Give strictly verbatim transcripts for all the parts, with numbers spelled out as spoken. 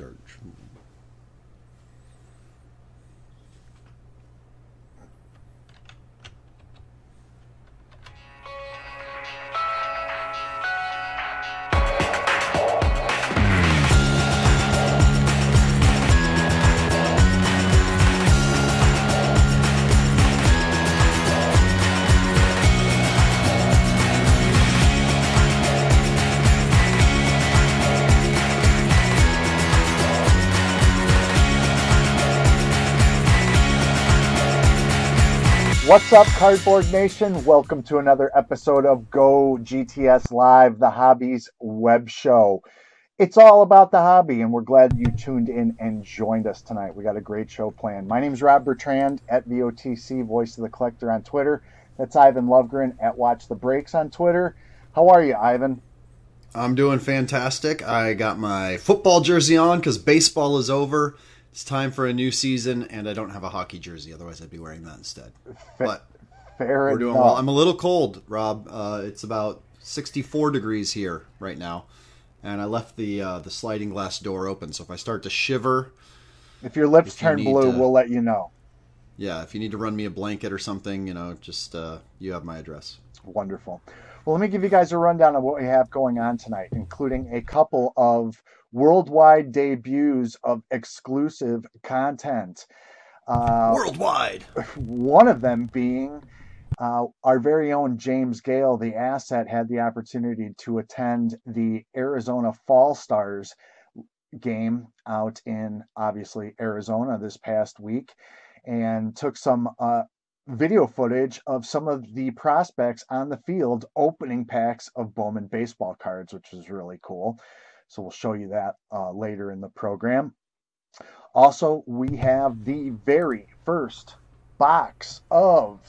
dirt. What's up, Cardboard Nation? Welcome to another episode of Go G T S Live, the Hobbies web show. It's all about the hobby, and we're glad you tuned in and joined us tonight. We got a great show planned. My name's Rob Bertrand at V O T C, Voice of the Collector on Twitter. That's Ivan Lovegren at Watch the Breaks on Twitter. How are you, Ivan? I'm doing fantastic. I got my football jersey on because baseball is over. It's time for a new season, and I don't have a hockey jersey. Otherwise, I'd be wearing that instead. But fair we're doing enough. Well. I'm a little cold, Rob. Uh, it's about sixty-four degrees here right now, and I left the uh, the sliding glass door open. So if I start to shiver, if your lips if turn you blue, to, we'll let you know. Yeah, if you need to run me a blanket or something, you know, just uh, you have my address. Wonderful. Well, let me give you guys a rundown of what we have going on tonight, including a couple of worldwide debuts of exclusive content. Uh, worldwide. One of them being uh, our very own James Gale, the asset, had the opportunity to attend the Arizona Fall Stars game out in, obviously, Arizona this past week, and took some uh, video footage of some of the prospects on the field opening packs of Bowman baseball cards, which was really cool. So we'll show you that uh, later in the program. Also, we have the very first box of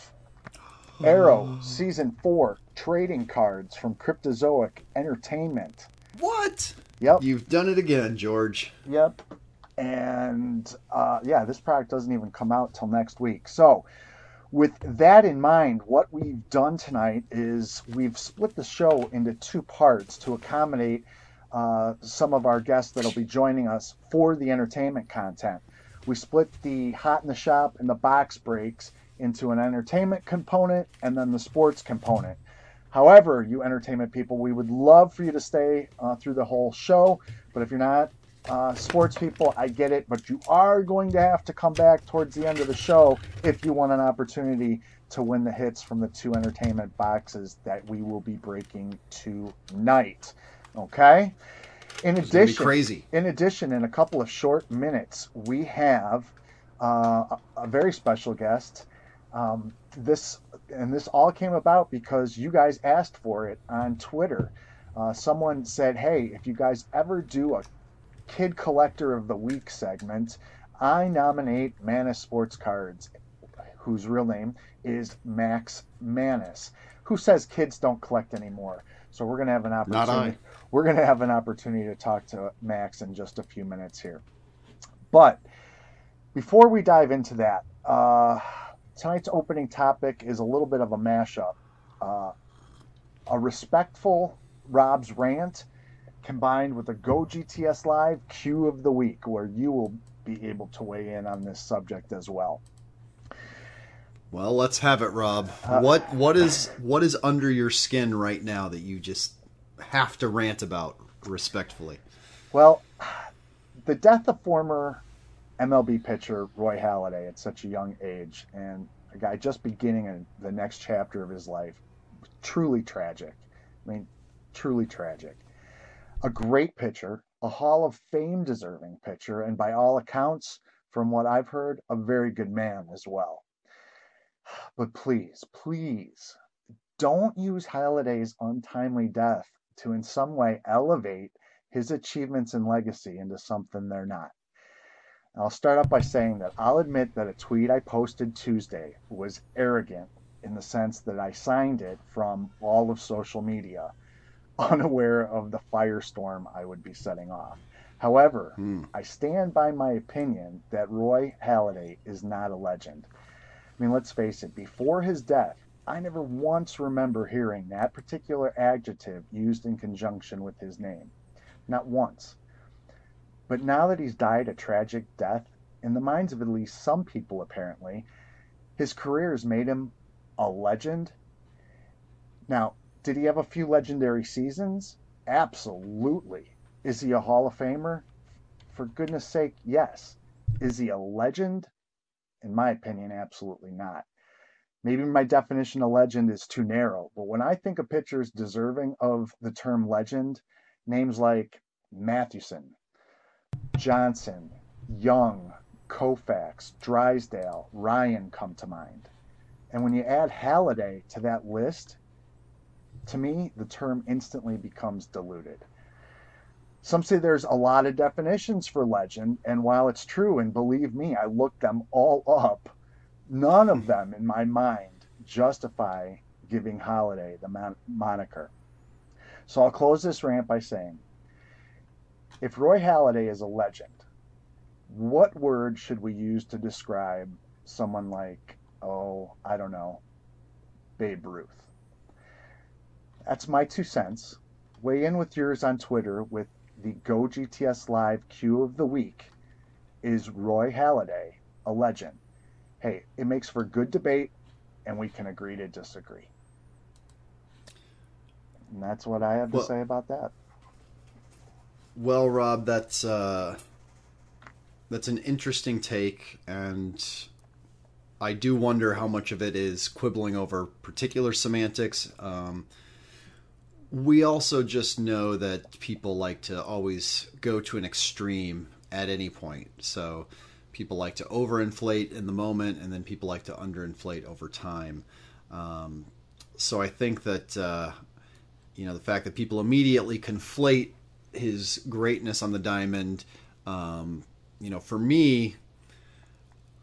Arrow Season four trading cards from Cryptozoic Entertainment. What? Yep. You've done it again, George. Yep. And, uh, yeah, this product doesn't even come out till next week. So with that in mind, what we've done tonight is we've split the show into two parts to accommodate Uh, some of our guests that'll be joining us for the entertainment content. We split the hot in the shop and the box breaks into an entertainment component and then the sports component. However, you entertainment people, we would love for you to stay uh, through the whole show, but if you're not uh, sports people, I get it, but you are going to have to come back towards the end of the show if you want an opportunity to win the hits from the two entertainment boxes that we will be breaking tonight. Okay. In addition, crazy. in addition, in a couple of short minutes, we have uh, a very special guest. Um, this and this all came about because you guys asked for it on Twitter. Uh, someone said, "Hey, if you guys ever do a Kid Collector of the Week segment, I nominate Mannis Sports Cards," whose real name is Max Mannis, who says kids don't collect anymore. So we're going to have an opportunity. We're going to have an opportunity to talk to Max in just a few minutes here. But before we dive into that, uh, tonight's opening topic is a little bit of a mashup. Uh, a respectful Rob's rant combined with a Go G T S Live Q of the Week, where you will be able to weigh in on this subject as well. Well, let's have it, Rob. Uh, what what is what is under your skin right now that you just have to rant about respectfully? Well, the death of former M L B pitcher Roy Halladay at such a young age, and a guy just beginning in the next chapter of his life, truly tragic. I mean, truly tragic. A great pitcher, a Hall of Fame deserving pitcher, and by all accounts, from what I've heard, a very good man as well. But please, please don't use Halladay's untimely death to in some way elevate his achievements and legacy into something they're not. I'll start off by saying that I'll admit that a tweet I posted Tuesday was arrogant in the sense that I signed it from all of social media, unaware of the firestorm I would be setting off. However, mm. I stand by my opinion that Roy Halladay is not a legend. I mean, let's face it, before his death, I never once remember hearing that particular adjective used in conjunction with his name. Not once. But now that he's died a tragic death, in the minds of at least some people apparently, his career has made him a legend. Now, did he have a few legendary seasons? Absolutely. Is he a Hall of Famer? For goodness sake, yes. Is he a legend? In my opinion, absolutely not. Maybe my definition of legend is too narrow, but when I think of pitchers deserving of the term legend, names like Mathewson, Johnson, Young, Koufax, Drysdale, Ryan come to mind. And when you add Halladay to that list, to me, the term instantly becomes diluted. Some say there's a lot of definitions for legend, and while it's true, and believe me, I looked them all up, none of them, in my mind, justify giving Halladay the mon- moniker. So I'll close this rant by saying, if Roy Halladay is a legend, what word should we use to describe someone like, oh, I don't know, Babe Ruth? That's my two cents. Weigh in with yours on Twitter with the Go G T S Live Q of the Week. Is Roy Halladay a legend? Hey, it makes for good debate, and we can agree to disagree. And that's what I have to well, say about that. Well, Rob, that's uh, that's an interesting take, and I do wonder how much of it is quibbling over particular semantics. Um, we also just know that people like to always go to an extreme at any point, so people like to overinflate in the moment, and then people like to underinflate over time. Um, so I think that, uh, you know, the fact that people immediately conflate his greatness on the diamond, um, you know, for me,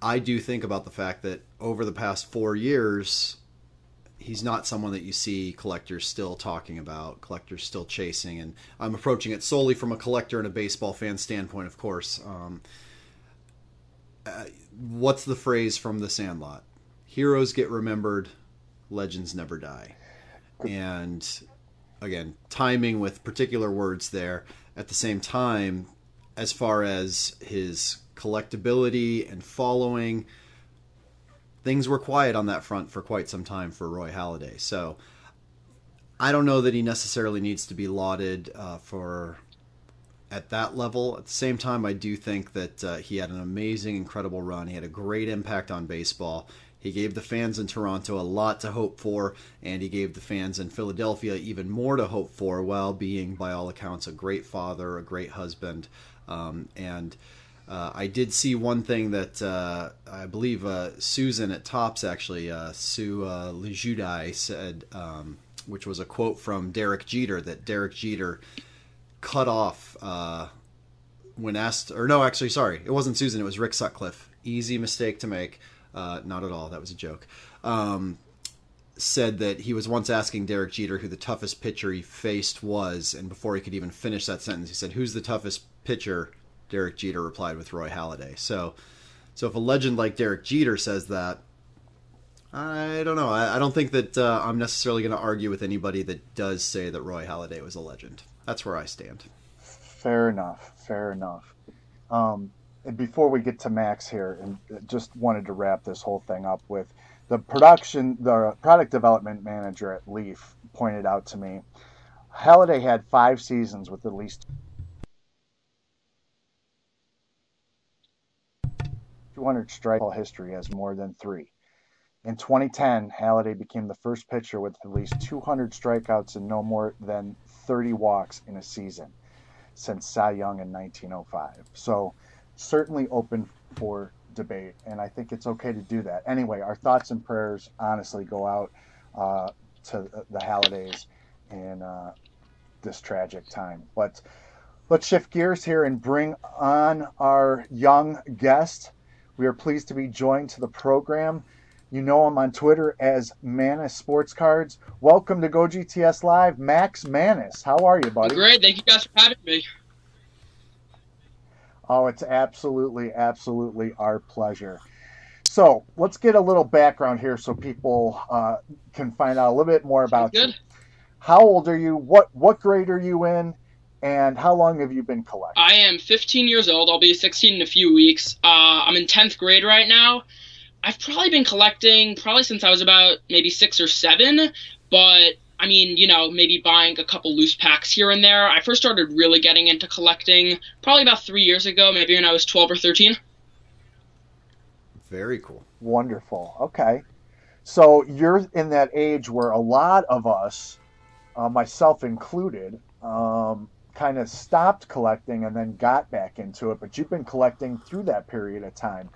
I do think about the fact that over the past four years, he's not someone that you see collectors still talking about, collectors still chasing, and I'm approaching it solely from a collector and a baseball fan standpoint, of course. Um, Uh, what's the phrase from The Sandlot? Heroes get remembered, legends never die. And again, timing with particular words there. At the same time, as far as his collectability and following, things were quiet on that front for quite some time for Roy Halladay. So I don't know that he necessarily needs to be lauded uh, for... at that level. At the same time, I do think that uh, he had an amazing, incredible run. He had a great impact on baseball. He gave the fans in Toronto a lot to hope for, and he gave the fans in Philadelphia even more to hope for, while being, by all accounts, a great father, a great husband. Um, and uh, I did see one thing that uh, I believe uh, Susan at Topps, actually, uh, Sue uh, Lijudai, said, um, which was a quote from Derek Jeter, that Derek Jeter... cut off uh, when asked, or no, actually, sorry, it wasn't Susan, it was Rick Sutcliffe. Easy mistake to make. Uh, not at all, that was a joke. Um, said that he was once asking Derek Jeter who the toughest pitcher he faced was, and before he could even finish that sentence, he said, "Who's the toughest pitcher?" Derek Jeter replied with Roy Halladay. So, so if a legend like Derek Jeter says that, I don't know. I, I don't think that uh, I'm necessarily going to argue with anybody that does say that Roy Halladay was a legend. That's where I stand. Fair enough. Fair enough. Um, and before we get to Max here, and just wanted to wrap this whole thing up with the production, the product development manager at Leaf pointed out to me, Halladay had five seasons with at least. two hundred strike ball history has more than three. In twenty ten, Halladay became the first pitcher with at least two hundred strikeouts and no more than thirty walks in a season since Cy Young in nineteen oh five. So certainly open for debate, and I think it's okay to do that. Anyway, our thoughts and prayers honestly go out uh, to the Halladays in uh, this tragic time. But let's shift gears here and bring on our young guest. We are pleased to be joined to the program. You know him on Twitter as Mannis Sports Cards. Welcome to Go G T S Live, Max Mannis. How are you, buddy? I'm great. Thank you guys for having me. Oh, it's absolutely, absolutely our pleasure. So let's get a little background here so people uh, can find out a little bit more about you. How old are you? What what grade are you in? And how long have you been collecting? I am fifteen years old. I'll be sixteen in a few weeks. Uh, I'm in tenth grade right now. I've probably been collecting probably since I was about maybe six or seven. But, I mean, you know, maybe buying a couple loose packs here and there. I first started really getting into collecting probably about three years ago, maybe when I was twelve or thirteen. Very cool. Wonderful. Okay. So you're in that age where a lot of us, uh, myself included, um, kind of stopped collecting and then got back into it. But you've been collecting through that period of time.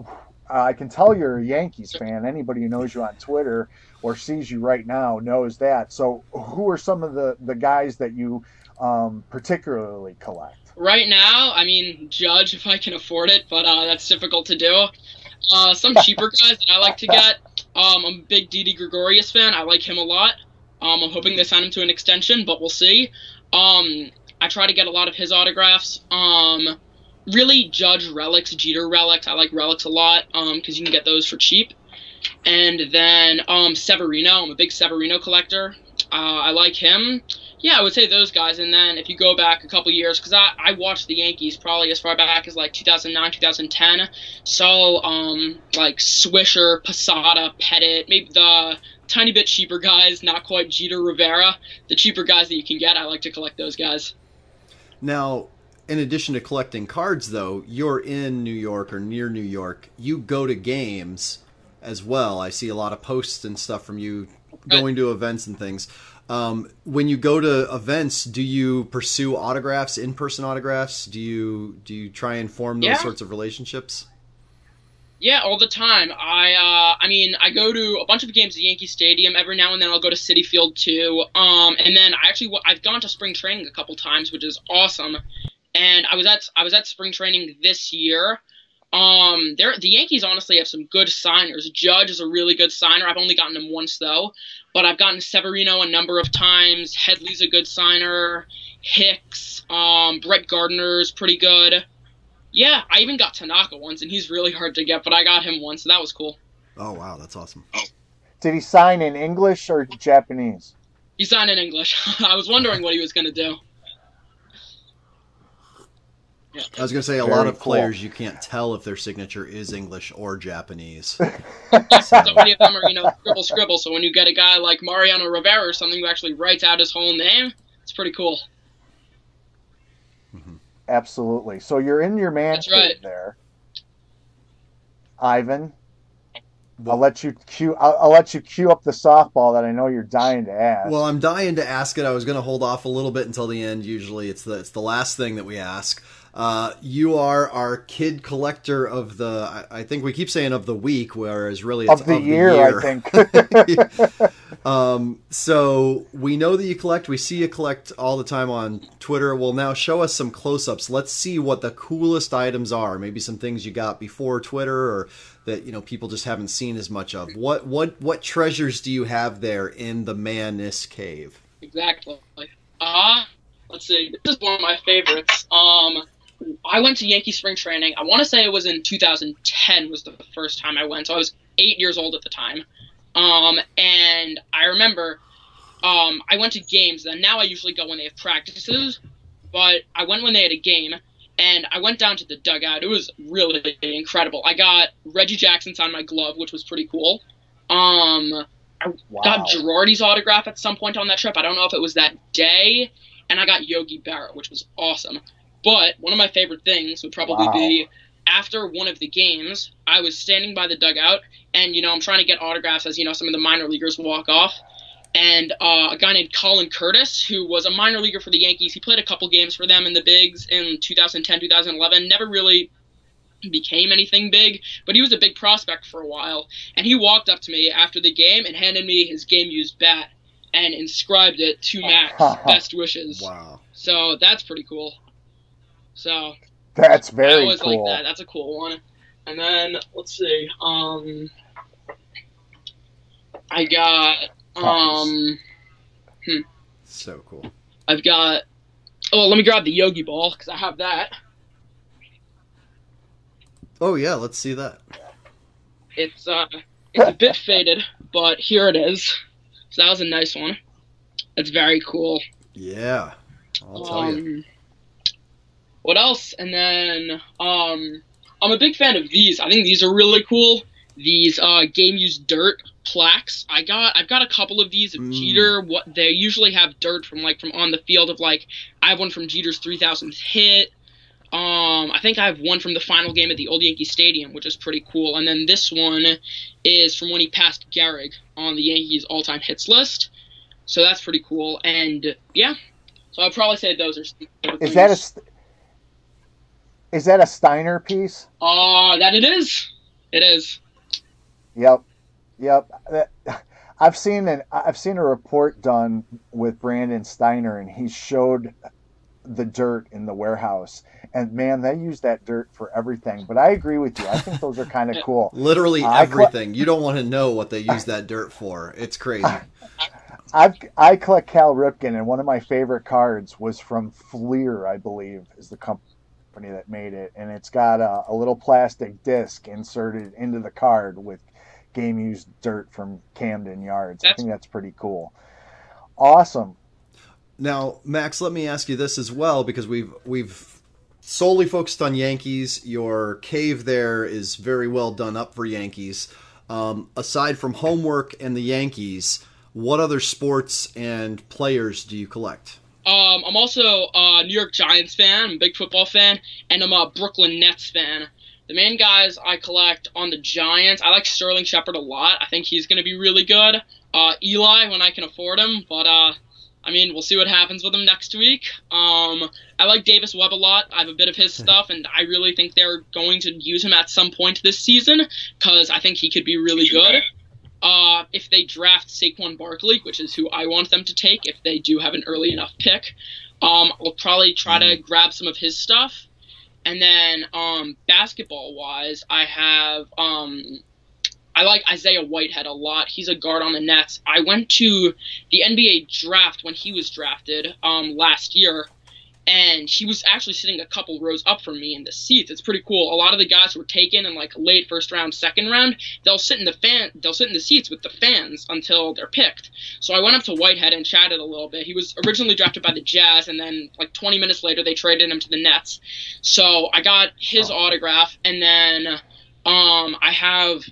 Uh, I can tell you're a Yankees fan. Anybody who knows you on Twitter or sees you right now knows that. So who are some of the, the guys that you um, particularly collect? Right now, I mean, Judge, if I can afford it, but uh, that's difficult to do. Uh, some cheaper guys that I like to get. Um, I'm a big Didi Gregorius fan. I like him a lot. Um, I'm hoping they sign him to an extension, but we'll see. Um, I try to get a lot of his autographs. Um, really, Judge relics, Jeter relics. I like relics a lot um, because you can get those for cheap. And then um, Severino. I'm a big Severino collector. Uh, I like him. Yeah, I would say those guys. And then if you go back a couple years, because I, I watched the Yankees probably as far back as like two thousand nine, two thousand ten. So, um, like Swisher, Posada, Pettit, maybe the tiny bit cheaper guys, not quite Jeter, Rivera, the cheaper guys that you can get. I like to collect those guys. Now, in addition to collecting cards, though, you're in New York or near New York. You go to games as well. I see a lot of posts and stuff from you going to events and things. Um, when you go to events, do you pursue autographs, in-person autographs? Do you do you try and form those yeah. sorts of relationships? Yeah, all the time. I uh, I mean, I go to a bunch of games at Yankee Stadium. Every now and then I'll go to Citi Field too. Um, and then I actually I've gone to spring training a couple times, which is awesome. And I was at I was at spring training this year. Um, there the Yankees honestly have some good signers. Judge is a really good signer. I've only gotten him once though. But I've gotten Severino a number of times. Headley's a good signer. Hicks, um, Brett Gardner's pretty good. Yeah, I even got Tanaka once, and he's really hard to get, but I got him once, so that was cool. Oh, wow, that's awesome. Did he sign in English or Japanese? He signed in English. I was wondering what he was going to do. Yeah. I was going to say, a Very lot of cool. players, you can't tell if their signature is English or Japanese. So many of them are, you know, scribble, scribble. So when you get a guy like Mariano Rivera or something who actually writes out his whole name, it's pretty cool. Mm-hmm. Absolutely. So you're in your man cave right. there. Ivan, I'll let you cue. I'll, I'll let you cue up the softball that I know you're dying to ask. Well, I'm dying to ask it. I was going to hold off a little bit until the end. Usually, it's the it's the last thing that we ask. Uh, you are our kid collector of the. I, I think we keep saying of the week, whereas really it's of the, of year, the year. I think. um, so we know that you collect. We see you collect all the time on Twitter. Well, now show us some close-ups. Let's see what the coolest items are. Maybe some things you got before Twitter or that you know people just haven't seen as much of. What what what treasures do you have there in the Mannis cave? Exactly. Ah, uh, let's see. This is one of my favorites. Um. I went to Yankee spring training. I want to say it was in two thousand ten was the first time I went. So I was eight years old at the time. Um, and I remember um, I went to games then. Now I usually go when they have practices, but I went when they had a game, and I went down to the dugout. It was really incredible. I got Reggie Jackson's on my glove, which was pretty cool. Um, I wow. got Girardi's autograph at some point on that trip. I don't know if it was that day. And I got Yogi Berra, which was awesome. But one of my favorite things would probably wow. be after one of the games, I was standing by the dugout, and, you know, I'm trying to get autographs as, you know, some of the minor leaguers walk off. And uh, a guy named Colin Curtis, who was a minor leaguer for the Yankees, he played a couple games for them in the bigs in two thousand ten, two thousand eleven, never really became anything big, but he was a big prospect for a while. And he walked up to me after the game and handed me his game-used bat and inscribed it to Max, best wishes. Wow. So that's pretty cool. So that's very I always cool. like that. That's a cool one. And then let's see. Um, I got um, hmm. so cool. I've got. Oh, let me grab the Yogi ball because I have that. Oh yeah, let's see that. It's uh, it's a bit faded, but here it is. So that was a nice one. That's very cool. Yeah. I'll tell um, you. What else? And then um, I'm a big fan of these. I think these are really cool. These uh, game used dirt plaques. I got I've got a couple of these of mm. Jeter. What they usually have dirt from like from on the field of like I have one from Jeter's three thousandth hit. Um, I think I have one from the final game at the old Yankee Stadium, which is pretty cool. And then this one is from when he passed Gehrig on the Yankees all-time hits list. So that's pretty cool. And yeah, so I'd probably say those are. Is that a is that a Steiner piece? Uh, that it is. It is. Yep, yep. I've seen an I've seen a report done with Brandon Steiner, and he showed the dirt in the warehouse, and man, they use that dirt for everything. But I agree with you, I think those are kind of cool. Literally uh, everything. You don't want to know what they use that dirt for. It's crazy. I've, I collect Cal Ripken, and one of my favorite cards was from Fleer, I believe is the company that made it, and it's got a, a little plastic disc inserted into the card with game used dirt from Camden Yards. I think that's pretty cool. Awesome. Now, Max, let me ask you this as well, because we've we've solely focused on Yankees. Your cave there is very well done up for Yankees. Um, aside from homework and the Yankees, what other sports and players do you collect? Um, I'm also a New York Giants fan, I'm a big football fan, and I'm a Brooklyn Nets fan. The main guys I collect on the Giants, I like Sterling Shepard a lot. I think he's going to be really good. Uh, Eli, when I can afford him, but... Uh, I mean, we'll see what happens with him next week. Um, I like Davis Webb a lot. I have a bit of his stuff, and I really think they're going to use him at some point this season because I think he could be really good. Uh, if they draft Saquon Barkley, which is who I want them to take if they do have an early enough pick, um, I'll probably try to grab some of his stuff. And then um, basketball-wise, I have um, – I like Isaiah Whitehead a lot. He's a guard on the Nets. I went to the N B A draft when he was drafted um, last year, and he was actually sitting a couple rows up from me in the seats. It's pretty cool. A lot of the guys who were taken in like late first round, second round, they'll sit in the fan, they'll sit in the seats with the fans until they're picked. So I went up to Whitehead and chatted a little bit. He was originally drafted by the Jazz, and then like twenty minutes later they traded him to the Nets. So I got his oh. autograph, and then um, I have.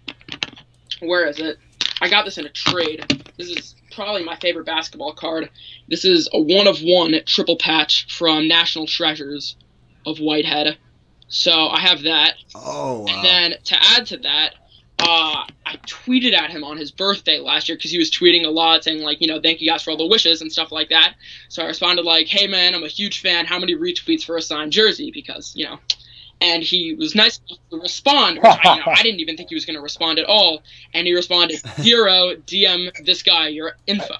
Where is it? I got this in a trade. This is probably my favorite basketball card. This is a one-of-one triple patch from National Treasures of Whitehead. So I have that. Oh, wow. And then to add to that, uh, I tweeted at him on his birthday last year because he was tweeting a lot saying, like, you know, thank you guys for all the wishes and stuff like that. So I responded like, hey, man, I'm a huge fan. How many retweets for a signed jersey? Because, you know. And he was nice enough to respond, which I, you know, I didn't even think he was going to respond at all. And he responded, zero, D M this guy, your info.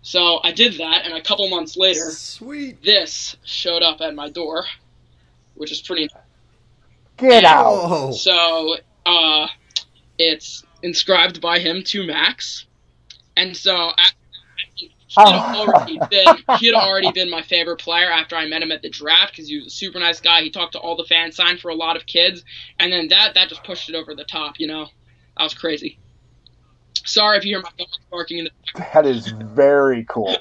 So I did that, and a couple months later, Sweet. this showed up at my door, which is pretty nice. Get and out! So uh, it's inscribed by him to Max. And so... I, He had, already been, he had already been my favorite player after I met him at the draft because he was a super nice guy. He talked to all the fans, signed for a lot of kids, and then that that just pushed it over the top, you know. That was crazy. Sorry if you hear my dog barking in the background. That is very cool.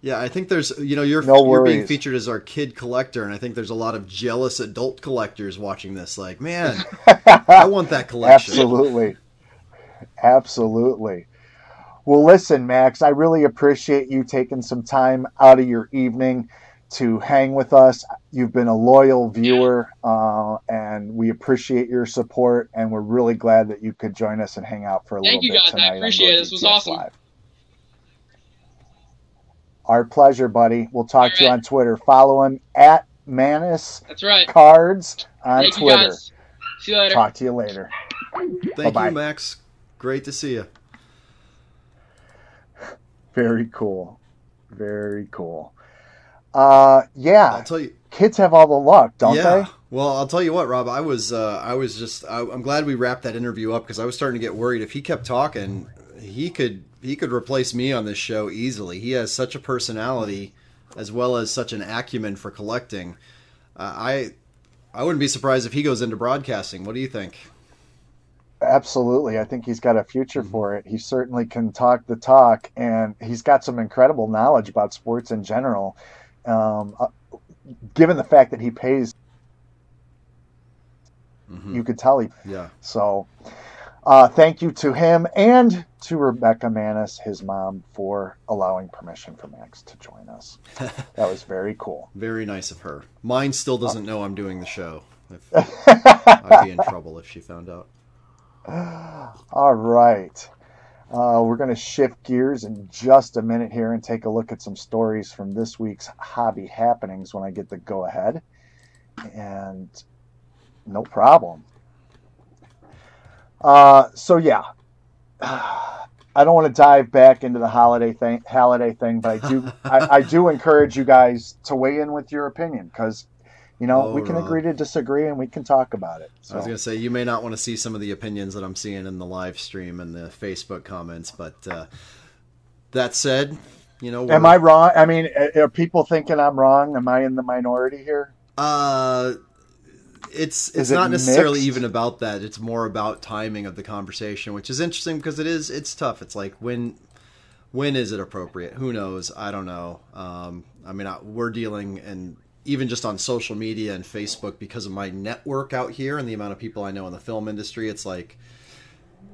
Yeah, I think there's, you know, you're, no you're being featured as our kid collector, and I think there's a lot of jealous adult collectors watching this like, man, I want that collection. Absolutely. Absolutely. Well, listen, Max, I really appreciate you taking some time out of your evening to hang with us. You've been a loyal viewer, uh, and we appreciate your support, and we're really glad that you could join us and hang out for a Thank little bit tonight. Thank you, guys. I appreciate it. This was G T S awesome. Live. Our pleasure, buddy. We'll talk right. to you on Twitter. Follow him at Mannis That's right. Cards on Thank Twitter. You guys. See you later. Talk to you later. Thank Bye-bye. you, Max. Great to see you. Very cool. Very cool. Uh, yeah. I'll tell you. Kids have all the luck, don't yeah. they? Well, I'll tell you what, Rob, I was, uh, I was just, I, I'm glad we wrapped that interview up because I was starting to get worried. If he kept talking, he could, he could replace me on this show easily. He has such a personality as well as such an acumen for collecting. Uh, I, I wouldn't be surprised if he goes into broadcasting. What do you think? Absolutely. I think he's got a future mm-hmm. for it. He certainly can talk the talk, and he's got some incredible knowledge about sports in general. Um, uh, given the fact that he pays, mm-hmm. you could tell he. Yeah. So uh, thank you to him and to Rebecca Mannis, his mom, for allowing permission for Max to join us. That was very cool. Very nice of her. Mine still doesn't know I'm doing the show. If, I'd be in trouble if she found out. All right. Uh, we're going to shift gears in just a minute here and take a look at some stories from this week's Hobby Happenings when I get the go-ahead. And no problem. Uh, so, yeah. I don't want to dive back into the holiday thing, Halladay thing, but I do, I, I do encourage you guys to weigh in with your opinion, because You know, oh, we can Ron. agree to disagree, and we can talk about it. So. I was going to say, you may not want to see some of the opinions that I'm seeing in the live stream and the Facebook comments, but uh, that said, you know... Am I wrong? I mean, are people thinking I'm wrong? Am I in the minority here? Uh, it's it's it not necessarily mixed? even about that. It's more about timing of the conversation, which is interesting because it is, it's tough. It's like, when... when is it appropriate? Who knows? I don't know. Um, I mean, I, we're dealing in... even just on social media and Facebook, because of my network out here and the amount of people I know in the film industry, it's like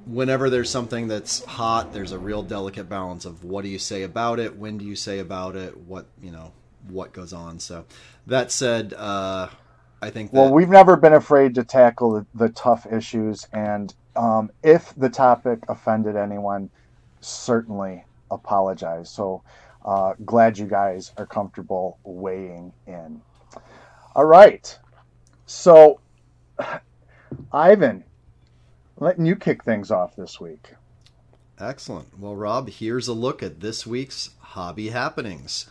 whenever there's something that's hot, there's a real delicate balance of what do you say about it? When do you say about it? What, you know, what goes on. So that said, uh, I think that... Well, we've never been afraid to tackle the, the tough issues. And um, if the topic offended anyone, certainly apologize. So, Uh, glad you guys are comfortable weighing in. All right. So, Ivan, letting you kick things off this week. Excellent. Well, Rob, here's a look at this week's Hobby Happenings.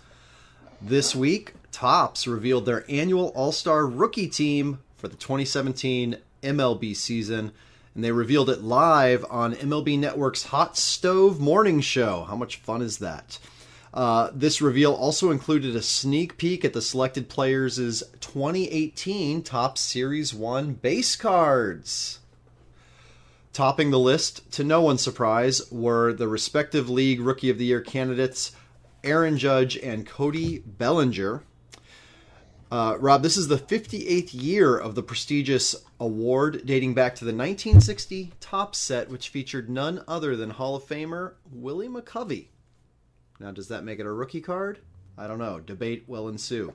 This week, Topps revealed their annual All-Star Rookie Team for the twenty seventeen M L B season, and they revealed it live on M L B Network's Hot Stove Morning Show. How much fun is that? Uh, this reveal also included a sneak peek at the selected players' twenty eighteen Topps Series one base cards. Topping the list, to no one's surprise, were the respective League Rookie of the Year candidates Aaron Judge and Cody Bellinger. Uh, Rob, this is the fifty-eighth year of the prestigious award, dating back to the nineteen sixty Topps set, which featured none other than Hall of Famer Willie McCovey. Now, does that make it a rookie card? I don't know. Debate will ensue.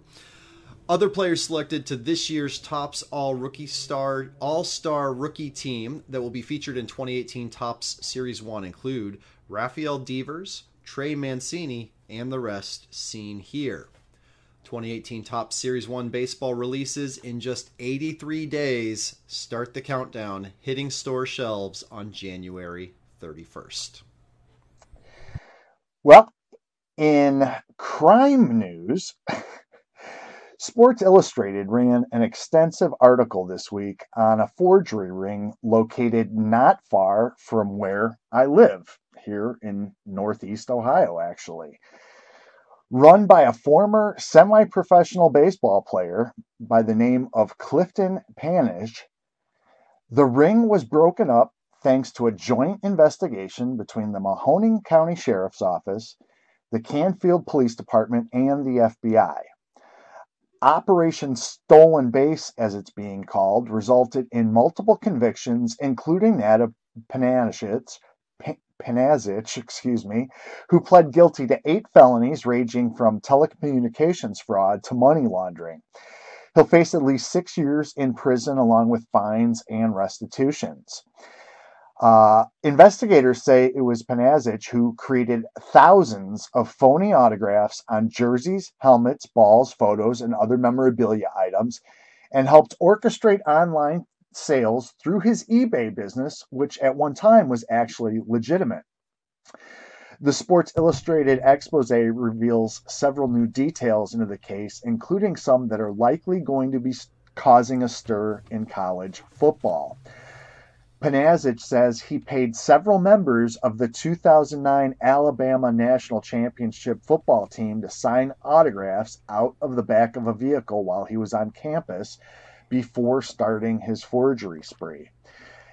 Other players selected to this year's Topps All-Rookie Star All-Star Rookie Team that will be featured in twenty eighteen Topps Series one include Rafael Devers, Trey Mancini, and the rest seen here. twenty eighteen Topps Series one baseball releases in just eighty-three days. Start the countdown, hitting store shelves on January thirty-first. Well, in crime news, Sports Illustrated ran an extensive article this week on a forgery ring located not far from where I live, here in Northeast Ohio, actually. Run by a former semi-professional baseball player by the name of Clifton Panish, the ring was broken up thanks to a joint investigation between the Mahoning County Sheriff's Office, the Canfield Police Department, and the F B I. Operation Stolen Base, as it's being called, resulted in multiple convictions, including that of Panazic, Panazic, excuse me, who pled guilty to eight felonies ranging from telecommunications fraud to money laundering. He'll face at least six years in prison along with fines and restitutions. Uh, investigators say it was Panazic who created thousands of phony autographs on jerseys, helmets, balls, photos, and other memorabilia items, and helped orchestrate online sales through his eBay business, which at one time was actually legitimate. The Sports Illustrated expose reveals several new details into the case, including some that are likely going to be causing a stir in college football. Panazic says he paid several members of the two thousand nine Alabama National Championship football team to sign autographs out of the back of a vehicle while he was on campus before starting his forgery spree.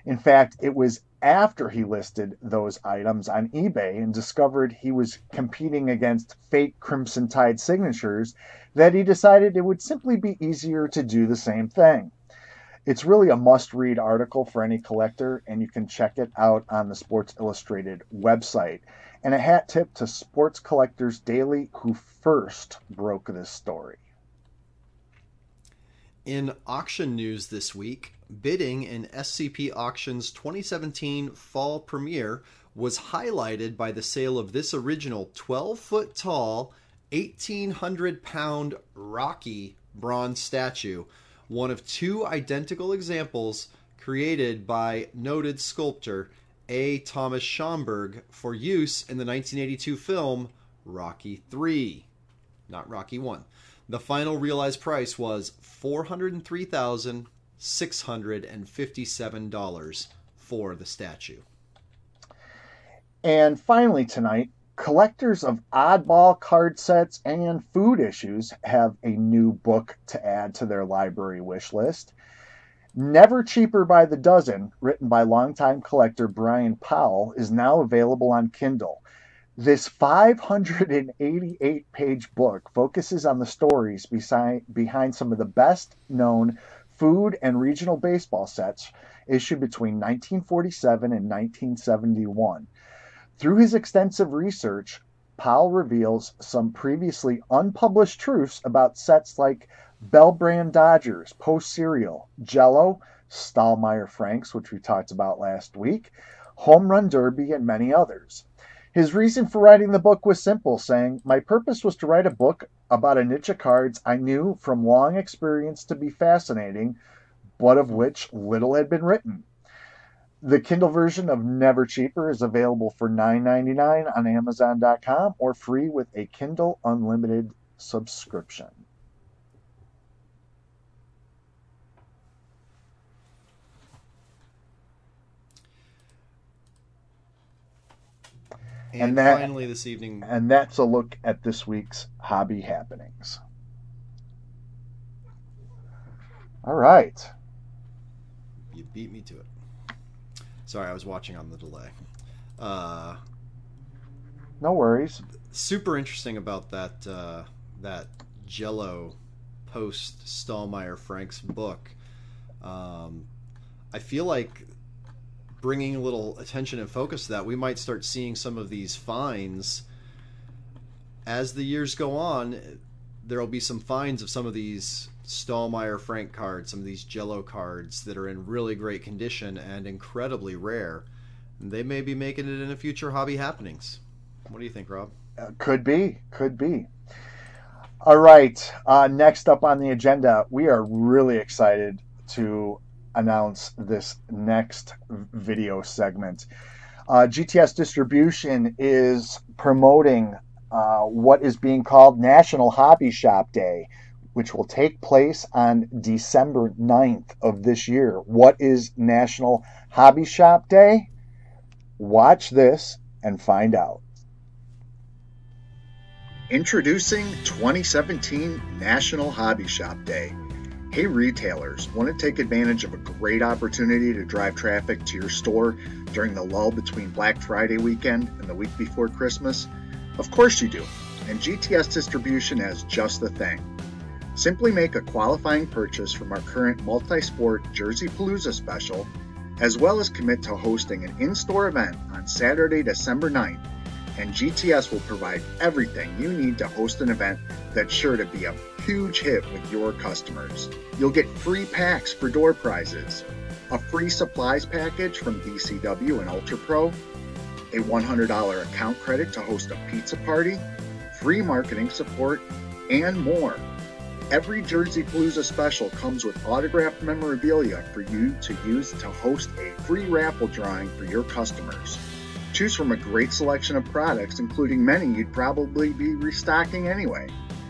In fact, it was after he listed those items on eBay and discovered he was competing against fake Crimson Tide signatures that he decided it would simply be easier to do the same thing. It's really a must-read article for any collector, and you can check it out on the Sports Illustrated website. And a hat tip to Sports Collectors Daily, who first broke this story. In auction news this week, bidding in S C P Auctions twenty seventeen Fall Premiere was highlighted by the sale of this original twelve-foot-tall, eighteen hundred pound Rocky bronze statue, one of two identical examples created by noted sculptor A. Thomas Schomburg for use in the nineteen eighty-two film Rocky three, not Rocky one. The final realized price was four hundred three thousand six hundred fifty-seven dollars for the statue. And finally tonight, collectors of oddball card sets and food issues have a new book to add to their library wish list. Never Cheaper by the Dozen, written by longtime collector Brian Powell, is now available on Kindle. This five hundred eighty-eight page book focuses on the stories behind some of the best-known food and regional baseball sets issued between nineteen forty-seven and nineteen seventy-one. Through his extensive research, Powell reveals some previously unpublished truths about sets like Bell Brand Dodgers, Post Cereal, Jello, Stallmeyer Franks, which we talked about last week, Home Run Derby, and many others. His reason for writing the book was simple, saying, "My purpose was to write a book about a niche of cards I knew from long experience to be fascinating, but of which little had been written." The Kindle version of Never Cheaper is available for nine ninety-nine on Amazon dot com or free with a Kindle Unlimited subscription. And, and that, finally this evening... And that's a look at this week's Hobby Happenings. All right. You beat me to it. Sorry, I was watching on the delay. Uh, no worries. Super interesting about that uh, that Jello post Stallmeyer Franks book. Um, I feel like bringing a little attention and focus to that, we might start seeing some of these finds as the years go on. There'll be some finds of some of these Stallmeyer Frank cards, some of these Jello cards that are in really great condition and incredibly rare. And they may be making it in a future Hobby Happenings. What do you think, Rob? Uh, could be. Could be. All right. Uh, next up on the agenda, we are really excited to announce this next video segment. Uh, G T S Distribution is promoting uh, what is being called National Hobby Shop Day, which will take place on December ninth of this year. What is National Hobby Shop Day? Watch this and find out. Introducing twenty seventeen National Hobby Shop Day. Hey retailers, want to take advantage of a great opportunity to drive traffic to your store during the lull between Black Friday weekend and the week before Christmas? Of course you do, and G T S Distribution has just the thing. Simply make a qualifying purchase from our current multi-sport Jersey Palooza special, as well as commit to hosting an in-store event on Saturday, December ninth, and G T S will provide everything you need to host an event that's sure to be a huge hit with your customers. You'll get free packs for door prizes, a free supplies package from D C W and Ultra Pro, a one hundred dollar account credit to host a pizza party, free marketing support, and more. Every Jersey Palooza special comes with autographed memorabilia for you to use to host a free raffle drawing for your customers. Choose from a great selection of products, including many you'd probably be restocking anyway.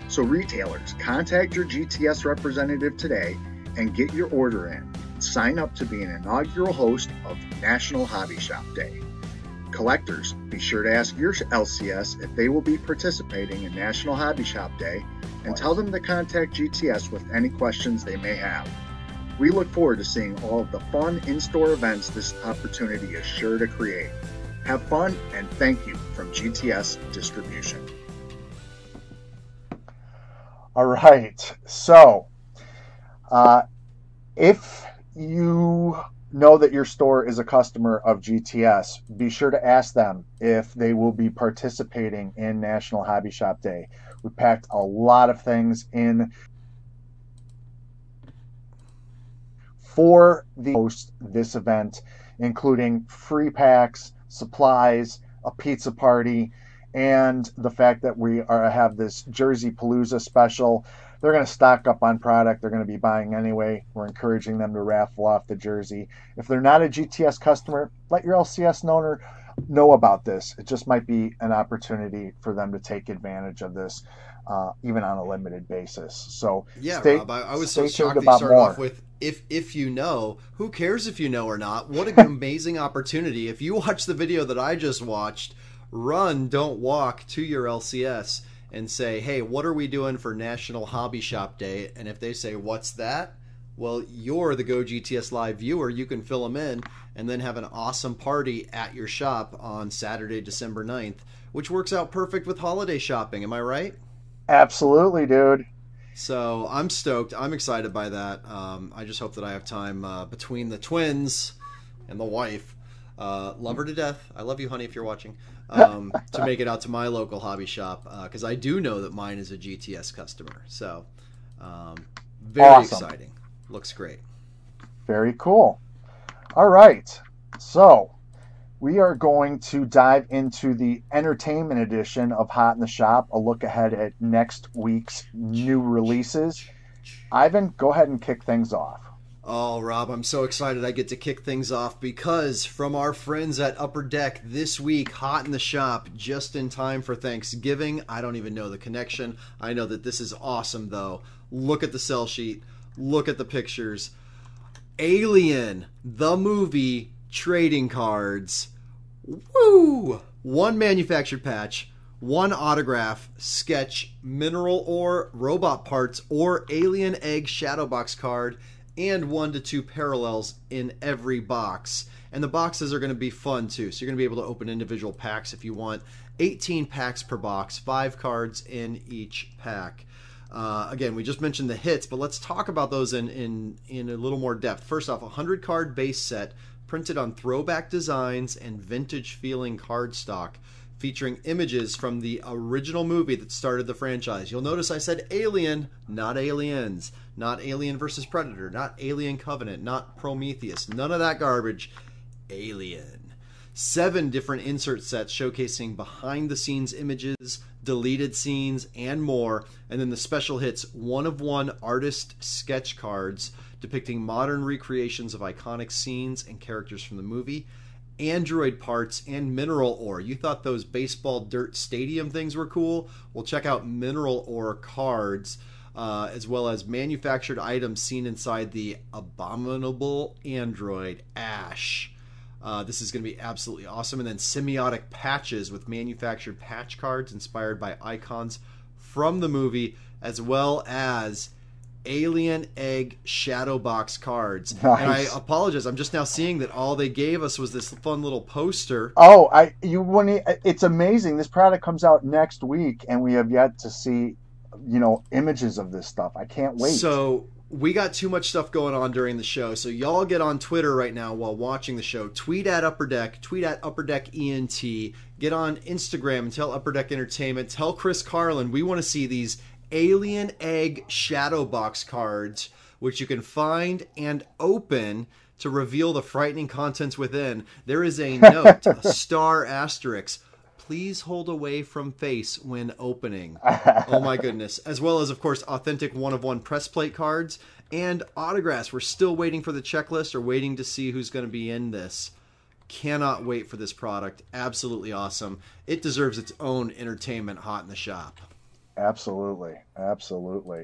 So retailers, contact your G T S representative today and get your order in. Sign up to be an inaugural host of National Hobby Shop Day. Collectors, be sure to ask your L C S if they will be participating in National Hobby Shop Day and tell them to contact G T S with any questions they may have. We look forward to seeing all of the fun in-store events this opportunity is sure to create. Have fun, and thank you from G T S Distribution. All right, so uh, if you know that your store is a customer of G T S, be sure to ask them if they will be participating in National Hobby Shop Day. We packed a lot of things in for the host this event, including free packs, supplies, a pizza party, and the fact that we are have this Jersey Palooza special. They're going to stock up on product. They're going to be buying anyway. We're encouraging them to raffle off the jersey. If they're not a G T S customer, let your L C S owner know about this. It just might be an opportunity for them to take advantage of this, uh, even on a limited basis. So yeah, stay, Rob, I, I was so shocked that you started more. off with if if you know. Who cares if you know or not? What an amazing opportunity. If you watch the video that I just watched, run, don't walk to your L C S and say, hey, what are we doing for National Hobby Shop Day? And if they say, what's that? Well, you're the Go G T S Live viewer. You can fill them in and then have an awesome party at your shop on Saturday, December ninth, which works out perfect with holiday shopping. Am I right? Absolutely, dude. So I'm stoked. I'm excited by that. Um, I just hope that I have time uh, between the twins and the wife. Uh, love her to death. I love you, honey, if you're watching. Um, to make it out to my local hobby shop, because uh, I do know that mine is a G T S customer. So um, very awesome. Exciting. Looks great. Very cool. All right. So we are going to dive into the entertainment edition of Hot in the Shop, a look ahead at next week's new releases. Ivan, go ahead and kick things off. Oh, Rob, I'm so excited I get to kick things off because from our friends at Upper Deck this week, Hot in the Shop, just in time for Thanksgiving. I don't even know the connection. I know that this is awesome, though. Look at the sell sheet. Look at the pictures. Alien, the movie, trading cards. Woo! One manufactured patch, one autograph, sketch, mineral ore, robot parts, or alien egg shadow box card, and one to two parallels in every box. And the boxes are going to be fun too. So you're going to be able to open individual packs if you want. eighteen packs per box, five cards in each pack. Uh, again, we just mentioned the hits, but let's talk about those in, in, in a little more depth. First off, a one hundred card base set printed on throwback designs and vintage-feeling cardstock, featuring images from the original movie that started the franchise. You'll notice I said Alien, not Aliens, not Alien versus Predator, not Alien Covenant, not Prometheus, none of that garbage. Alien. Seven different insert sets showcasing behind-the-scenes images, deleted scenes, and more. And then the special hits, one-of-one artist sketch cards depicting modern recreations of iconic scenes and characters from the movie, Android parts, and mineral ore. You thought those baseball dirt stadium things were cool? Well, check out mineral ore cards, uh, as well as manufactured items seen inside the abominable android, Ash. Uh, this is going to be absolutely awesome. And then semiotic patches with manufactured patch cards inspired by icons from the movie, as well as alien egg shadow box cards. Nice. And I apologize, I'm just now seeing that all they gave us was this fun little poster. Oh, I you wouldn't. It's amazing. This product comes out next week, and we have yet to see, you know, images of this stuff. I can't wait. So we got too much stuff going on during the show. So y'all get on Twitter right now while watching the show. Tweet at Upper Deck. Tweet at Upper Deck E N T. Get on Instagram and tell Upper Deck Entertainment. Tell Chris Carlin we want to see these alien egg shadow box cards, which you can find and open to reveal the frightening contents within. There is a note, a star asterisk, please hold away from face when opening. Oh my goodness. As well as, of course, authentic one-of-one press plate cards and autographs. We're still waiting for the checklist or waiting to see who's going to be in this. Cannot wait for this product. Absolutely awesome. It deserves its own entertainment Hot in the Shop. Absolutely. Absolutely.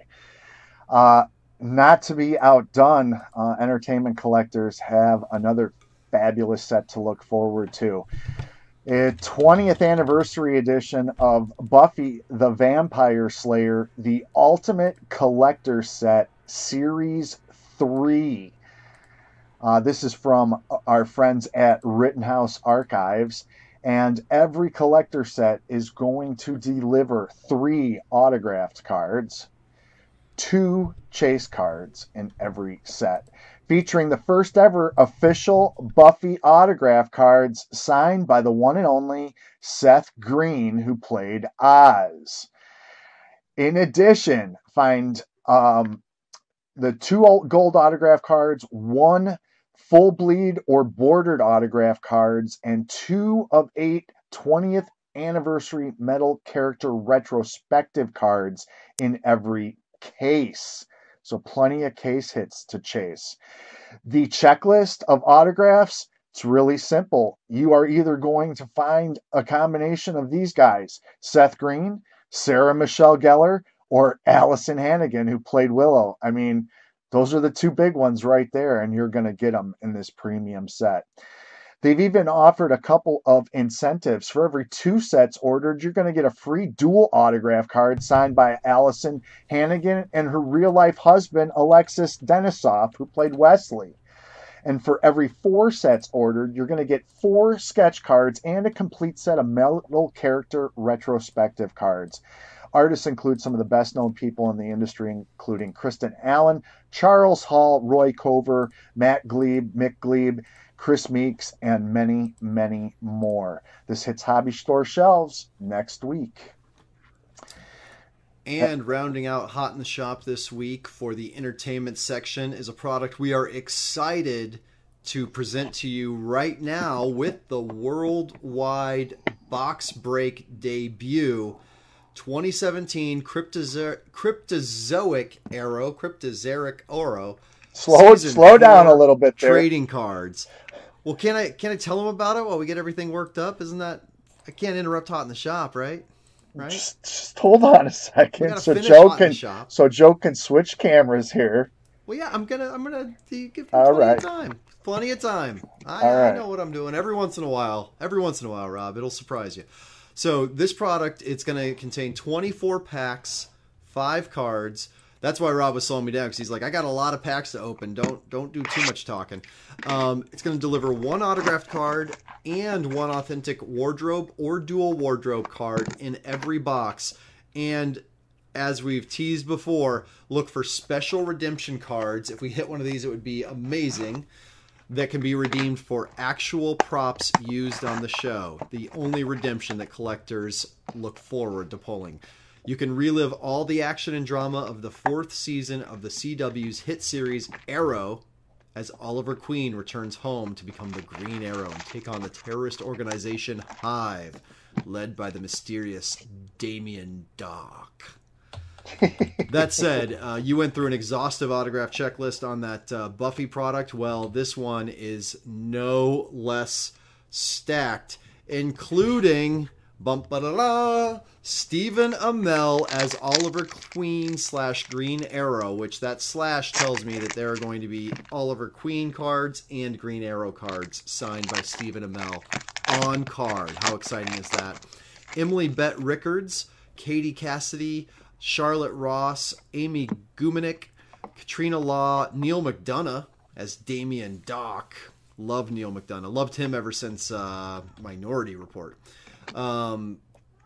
Uh, not to be outdone, uh, entertainment collectors have another fabulous set to look forward to. A twentieth anniversary edition of Buffy the Vampire Slayer, the Ultimate Collector Set Series three. Uh, this is from our friends at Rittenhouse Archives. And every collector set is going to deliver three autographed cards, two chase cards in every set, featuring the first ever official Buffy autograph cards signed by the one and only Seth Green, who played Oz. In addition, find um, the two gold autograph cards, one full bleed or bordered autograph cards, and two of eight twentieth anniversary metal character retrospective cards in every case. So plenty of case hits to chase. The checklist of autographs, it's really simple. You are either going to find a combination of these guys, Seth Green, Sarah Michelle Gellar, or Alyson Hannigan, who played Willow. I mean, those are the two big ones right there, and you're going to get them in this premium set. They've even offered a couple of incentives. For every two sets ordered, you're going to get a free dual autograph card signed by Alyson Hannigan and her real-life husband, Alexis Denisov, who played Wesley. And for every four sets ordered, you're going to get four sketch cards and a complete set of metal character retrospective cards. Artists include some of the best-known people in the industry, including Kristen Allen, Charles Hall, Roy Cover, Matt Glebe, Mick Glebe, Chris Meeks, and many, many more. This hits hobby store shelves next week. And rounding out Hot in the Shop this week for the entertainment section is a product we are excited to present to you right now with the worldwide box break debut. twenty seventeen Cryptozo Cryptozoic Arrow, Cryptozoic Oro. Slow, slow down a little bit there. Trading cards. Well, can I can I tell them about it while we get everything worked up? Isn't that, I can't interrupt Hot in the Shop, right? Right. Just, just hold on a second. So Joe can so Joe can switch cameras here. Well, yeah, I'm gonna I'm gonna give him plenty right. of time. Plenty of time. I, right. I know what I'm doing. Every once in a while, every once in a while, Rob, it'll surprise you. So this product, it's going to contain twenty-four packs, five cards. That's why Rob was slowing me down, because he's like, I got a lot of packs to open. Don't don't do too much talking. Um, it's going to deliver one autographed card and one authentic wardrobe or dual wardrobe card in every box. And as we've teased before, look for special redemption cards. If we hit one of these, it would be amazing. That can be redeemed for actual props used on the show. The only redemption that collectors look forward to pulling. You can relive all the action and drama of the fourth season of the C W's hit series Arrow as Oliver Queen returns home to become the Green Arrow and take on the terrorist organization Hive, led by the mysterious Damien Dock. That said, uh, you went through an exhaustive autograph checklist on that uh, Buffy product. Well, this one is no less stacked, including bump ba da da Stephen Amell as Oliver Queen slash Green Arrow, which that slash tells me that there are going to be Oliver Queen cards and Green Arrow cards signed by Stephen Amell on card. How exciting is that? Emily Bett Rickards, Katie Cassidy, Charlotte Ross, Amy Gumanick, Katrina Law, Neil McDonough as Damien Dock. Love Neil McDonough. Loved him ever since uh, Minority Report. Um,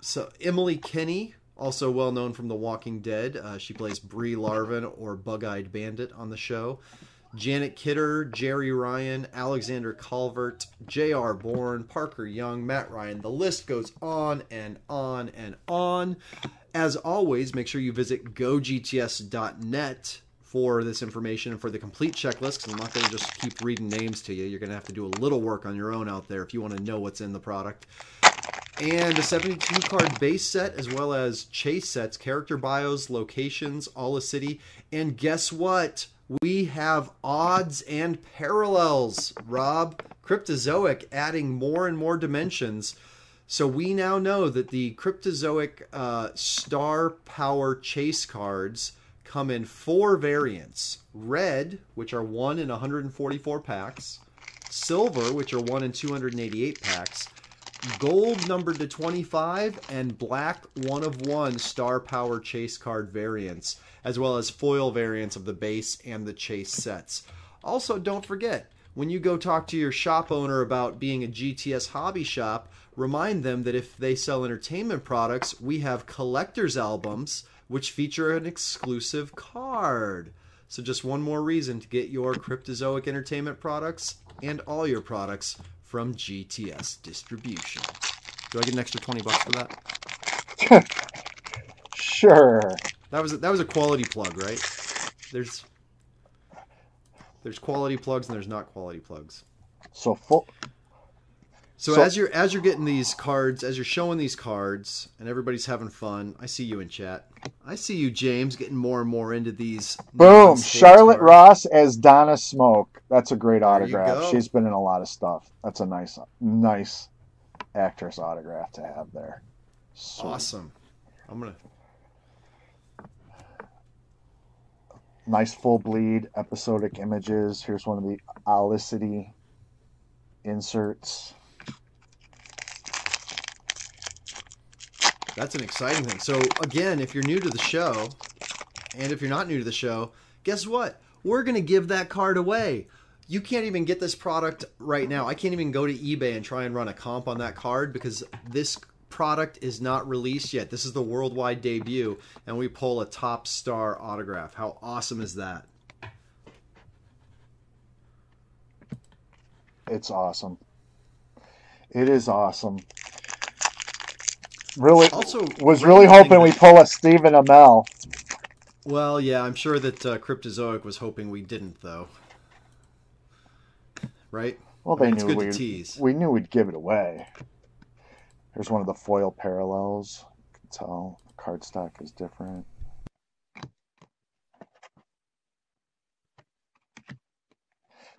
so Emily Kinney, also well known from The Walking Dead. Uh, she plays Bree Larvin or Bug-Eyed Bandit on the show. Janet Kidder, Jerry Ryan, Alexander Calvert, J R Bourne, Parker Young, Matt Ryan. The list goes on and on and on. As always, make sure you visit go G T S dot net for this information and for the complete checklist, because I'm not going to just keep reading names to you. You're going to have to do a little work on your own out there if you want to know what's in the product. And a seventy-two card base set, as well as chase sets, character bios, locations, all a city. And guess what? We have odds and parallels, Rob. Cryptozoic adding more and more dimensions. So we now know that the Cryptozoic uh, Star Power Chase cards come in four variants. Red, which are one in one hundred forty-four packs. Silver, which are one in two hundred eighty-eight packs. gold numbered to twenty-five, and black one of one star power chase card variants, as well as foil variants of the base and the chase sets. Also, don't forget, when you go talk to your shop owner about being a G T S hobby shop, remind them that if they sell entertainment products, we have collector's albums which feature an exclusive card. So just one more reason to get your Cryptozoic entertainment products and all your products from G T S Distribution. Do I get an extra twenty bucks for that? Sure. That was a, that was a quality plug, right? There's there's quality plugs and there's not quality plugs. So full. So, so as you're as you're getting these cards, as you're showing these cards, and everybody's having fun. I see you in chat. I see you, James, getting more and more into these. Boom! Charlotte cards. Ross as Donna Smoke. That's a great autograph. She's been in a lot of stuff. That's a nice, nice actress autograph to have there. Sweet. Awesome. I'm gonna. Nice full bleed episodic images. Here's one of the Alicity inserts. That's an exciting thing. So, again, if you're new to the show, and if you're not new to the show, guess what? We're going to give that card away. You can't even get this product right now. I can't even go to eBay and try and run a comp on that card because this product is not released yet. This is the worldwide debut, and we pull a top star autograph. How awesome is that? It's awesome. It is awesome. Really, also was really hoping that we pull a Stephen Amell. Well, yeah, I'm sure that uh, Cryptozoic was hoping we didn't, though. Right? Well, they I mean, knew it's good we'd, to tease. We knew we'd give it away. Here's one of the foil parallels. You can tell the cardstock is different.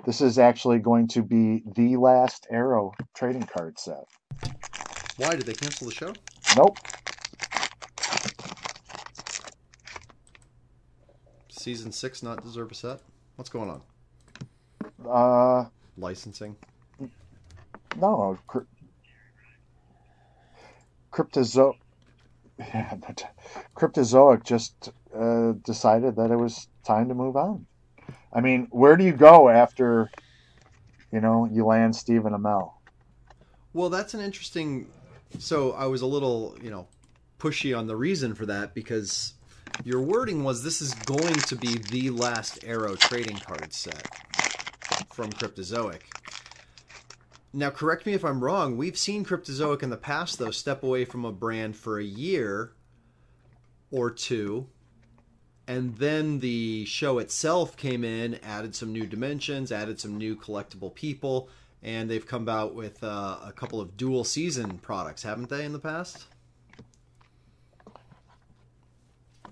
This is actually going to be the last Arrow trading card set. Why? Did they cancel the show? Nope. Season six not deserve a set? What's going on? Uh, Licensing? No. Crypt Cryptozo yeah, Cryptozoic just uh, decided that it was time to move on. I mean, where do you go after, you know, you land Stephen Amell? Well, that's an interesting... So I was a little, you know, pushy on the reason for that because your wording was this is going to be the last Arrow trading card set from Cryptozoic. Now, correct me if I'm wrong. We've seen Cryptozoic in the past, though, step away from a brand for a year or two, and then the show itself came in, added some new dimensions, added some new collectible people, and they've come out with uh, a couple of dual season products, haven't they, in the past?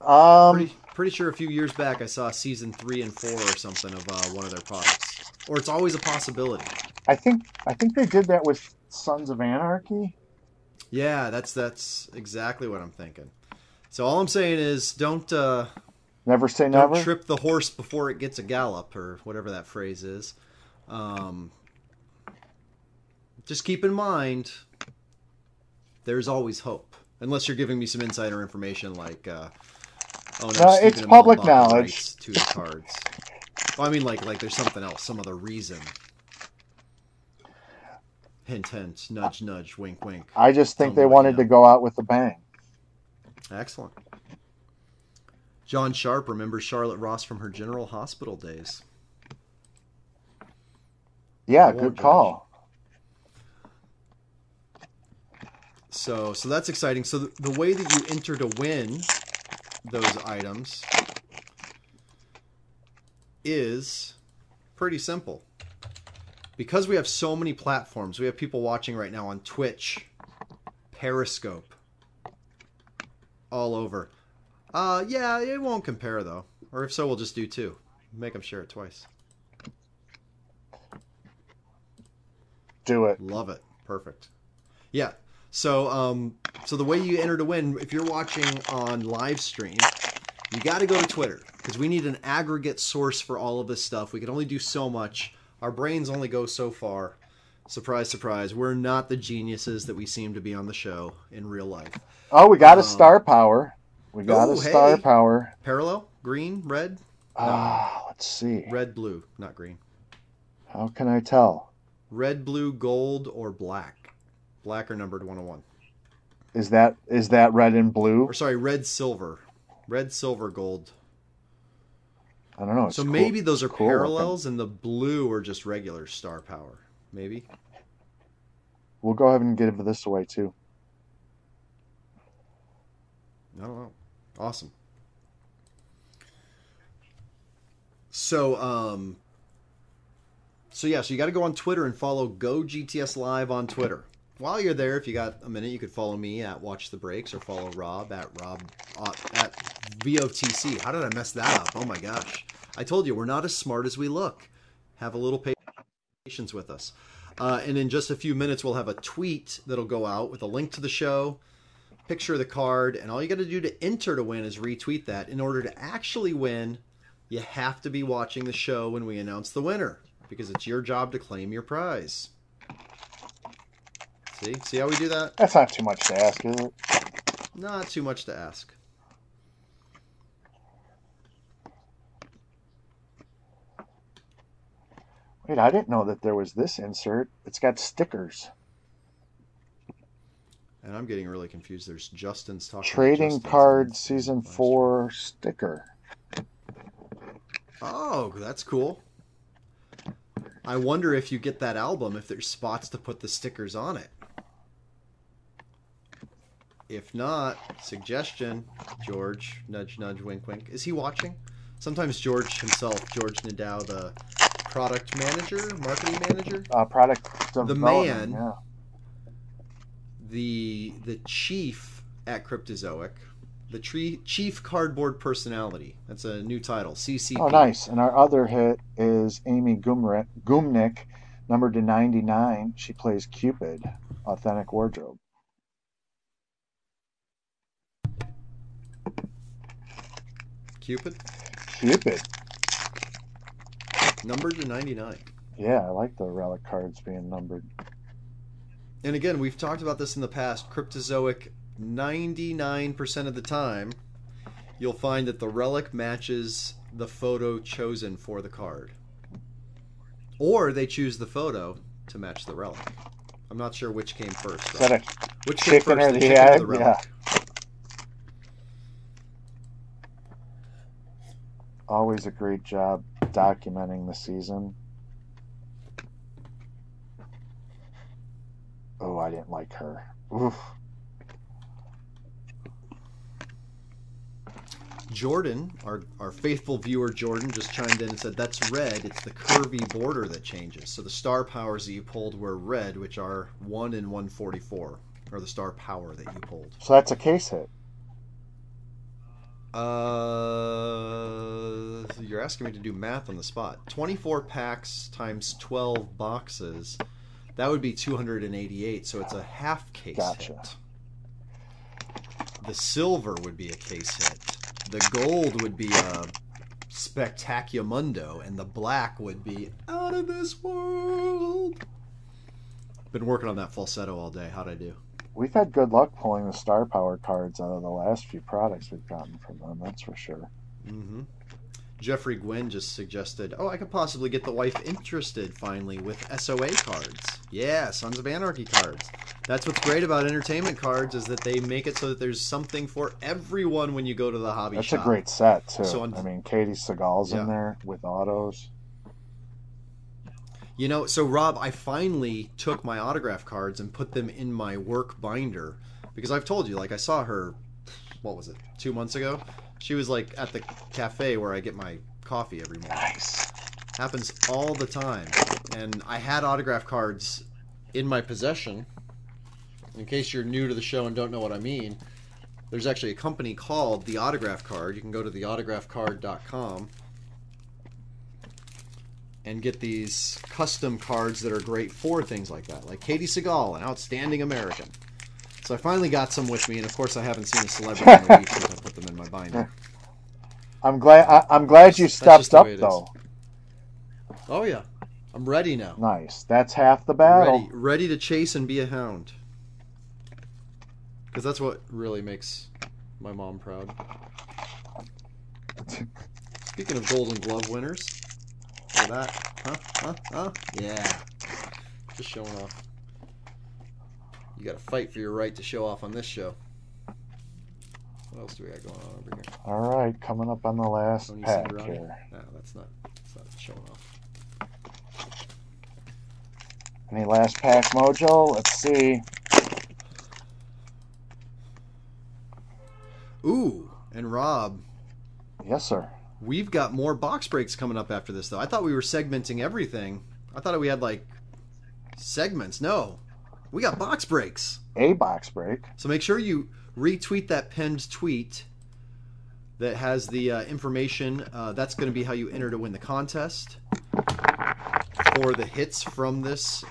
Um, pretty, pretty sure a few years back I saw season three and four or something of uh, one of their products. Or it's always a possibility. I think I think they did that with Sons of Anarchy. Yeah, that's that's exactly what I'm thinking. So all I'm saying is don't uh, never say don't never. Trip the horse before it gets a gallop, or whatever that phrase is. Um, Just keep in mind, there's always hope. Unless you're giving me some insider information like, uh, oh no, uh, it's public knowledge to the cards. Well, I mean, like, like there's something else, some other reason. Hint, hint, nudge, nudge, wink, wink. I just think they wanted to go out with a bang. Excellent. John Sharp remembers Charlotte Ross from her General Hospital days. Yeah, good call. So, so that's exciting. So the, the way that you enter to win those items is pretty simple. Because we have so many platforms, we have people watching right now on Twitch, Periscope, all over. Uh, yeah, it won't compare, though. Or if so, we'll just do two. Make them share it twice. Do it. Love it. Perfect. Yeah. So, um, so the way you enter to win, if you're watching on live stream, you got to go to Twitter because we need an aggregate source for all of this stuff. We can only do so much. Our brains only go so far. Surprise, surprise. We're not the geniuses that we seem to be on the show in real life. Oh, we got um, a star power. We got ooh, a star hey. power. Parallel? Green? Red? Ah, no. uh, let's see. Red, blue, not green. How can I tell? Red, blue, gold, or black. Black or numbered one oh one. Is that is that red and blue? Or sorry, red, silver. Red, silver, gold. I don't know. It's so cool. Maybe those are cool parallels looking. And the blue are just regular star power. Maybe. We'll go ahead and give this away, too. I don't know. Awesome. So, um... So, yeah, so you got to go on Twitter and follow Go G T S Live on Twitter. While you're there, if you got a minute, you could follow me at Watch the Breaks or follow Rob at Rob uh, at V O T C. How did I mess that up? Oh, my gosh. I told you, we're not as smart as we look. Have a little patience. With us, uh, and in just a few minutes we'll have a tweet that'll go out with a link to the show, picture of the card, and all you got to do to enter to win is retweet that. In order to actually win, you have to be watching the show when we announce the winner, because it's your job to claim your prize. See, see how we do that? That's not too much to ask, is it? Not too much to ask. Wait, I didn't know that there was this insert. It's got stickers. And I'm getting really confused. There's Justin's talking. Trading Justin's card season four sticker. Oh, that's cool. I wonder if you get that album, if there's spots to put the stickers on it. If not, suggestion, George, nudge, nudge, wink, wink. Is he watching? Sometimes George himself, George Nadeau, the... product manager, marketing manager, uh, product the man, yeah. the the chief at Cryptozoic, the tree, chief cardboard personality. That's a new title. C C P. Oh, nice. And our other hit is Amy Gumret, Gumnick, numbered to ninety-nine. She plays Cupid, authentic wardrobe. Cupid. Cupid. Numbered to ninety-nine. Yeah, I like the relic cards being numbered. And again, we've talked about this in the past. Cryptozoic, ninety-nine percent of the time, you'll find that the relic matches the photo chosen for the card. Or they choose the photo to match the relic. I'm not sure which came first. Is that a which came first, or the, the chicken egg? Or the relic? Yeah. Always a great job documenting the season. Oh, I didn't like her. Oof. Jordan, our, our faithful viewer Jordan, just chimed in and said, that's red. It's the curvy border that changes. So the star powers that you pulled were red, which are one and one forty-four, or the star power that you pulled. So that's a case hit. Uh, you're asking me to do math on the spot. twenty-four packs times twelve boxes, that would be two hundred eighty-eight, so it's a half case gotcha. hit. The silver would be a case hit. The gold would be a spectaculamundo, and the black would be out of this world. Been working on that falsetto all day. How'd I do? We've had good luck pulling the star power cards out of the last few products we've gotten from them, that's for sure. Mm-hmm. Jeffrey Gwynn just suggested, oh, I could possibly get the wife interested, finally, with S O A cards. Yeah, Sons of Anarchy cards. That's what's great about entertainment cards, is that they make it so that there's something for everyone when you go to the hobby that's shop. That's a great set, too. So on... I mean, Katie Segal's yeah. in there with autos. You know, so Rob, I finally took my autograph cards and put them in my work binder, because I've told you, like, I saw her, what was it, two months ago? She was, like, at the cafe where I get my coffee every morning. Nice. Happens all the time. And I had autograph cards in my possession. In case you're new to the show and don't know what I mean, there's actually a company called The Autograph Card. You can go to the autograph card dot com. And get these custom cards that are great for things like that, like Katie Segal, an outstanding American. So I finally got some with me, and of course I haven't seen a celebrity in a week since I put them in my binder. I'm glad. I, I'm glad you stepped up, though. Is. Oh yeah, I'm ready now. Nice. That's half the battle. Ready, ready to chase and be a hound. Because that's what really makes my mom proud. Speaking of Golden Glove winners, look at that. Huh? Huh? Huh? Yeah. Just showing off. You got to fight for your right to show off on this show. What else do we got going on over here? All right, coming up on the last pack here. No, that's not, that's not showing off. Any last pack mojo? Let's see. Ooh, and Rob. Yes, sir. We've got more box breaks coming up after this, though. I thought we were segmenting everything. I thought we had, like, segments. No, we got box breaks. A box break. So make sure you retweet that pinned tweet that has the uh, information. Uh, that's going to be how you enter to win the contest. For the hits from this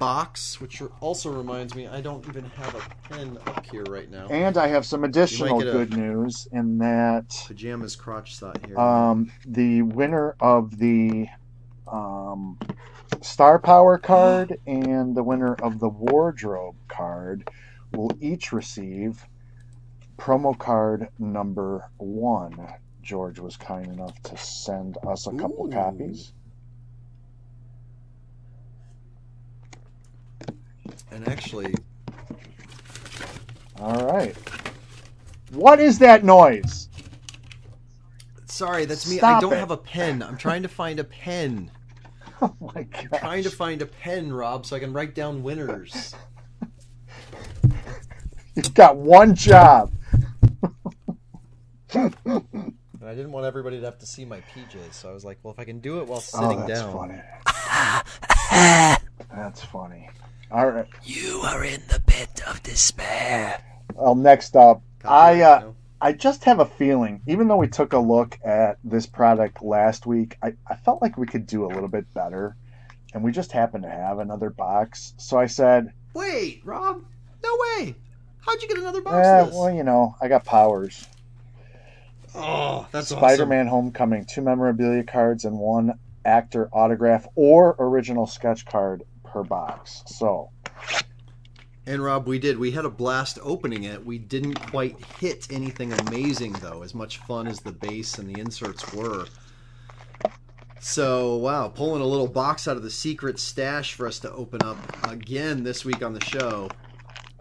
box, which also reminds me, I don't even have a pen up here right now. And I have some additional good news in that pajamas crotch shot here. Um, the winner of the um, Star Power card and the winner of the Wardrobe card will each receive promo card number one. George was kind enough to send us a couple Ooh. copies. And actually, all right. What is that noise? Sorry, that's me. Stop I don't it. have a pen. I'm trying to find a pen. Oh my god! Trying to find a pen, Rob, so I can write down winners. You've got one job. I didn't want everybody to have to see my P Js, so I was like, "Well, if I can do it while sitting oh, that's down." That's funny. That's funny. All right. You are in the pit of despair. Well, next up, I uh, I just have a feeling, even though we took a look at this product last week, I, I felt like we could do a little bit better, and we just happened to have another box. So I said, wait, Rob, no way. How'd you get another box eh, of this? Well, you know, I got powers. Oh, that's awesome. Spider-Man Homecoming, two memorabilia cards, and one actor autograph or original sketch card per box. So, and Rob, we did we had a blast opening it. We didn't quite hit anything amazing, though, as much fun as the base and the inserts were. So wow, pulling a little box out of the secret stash for us to open up again this week on the show.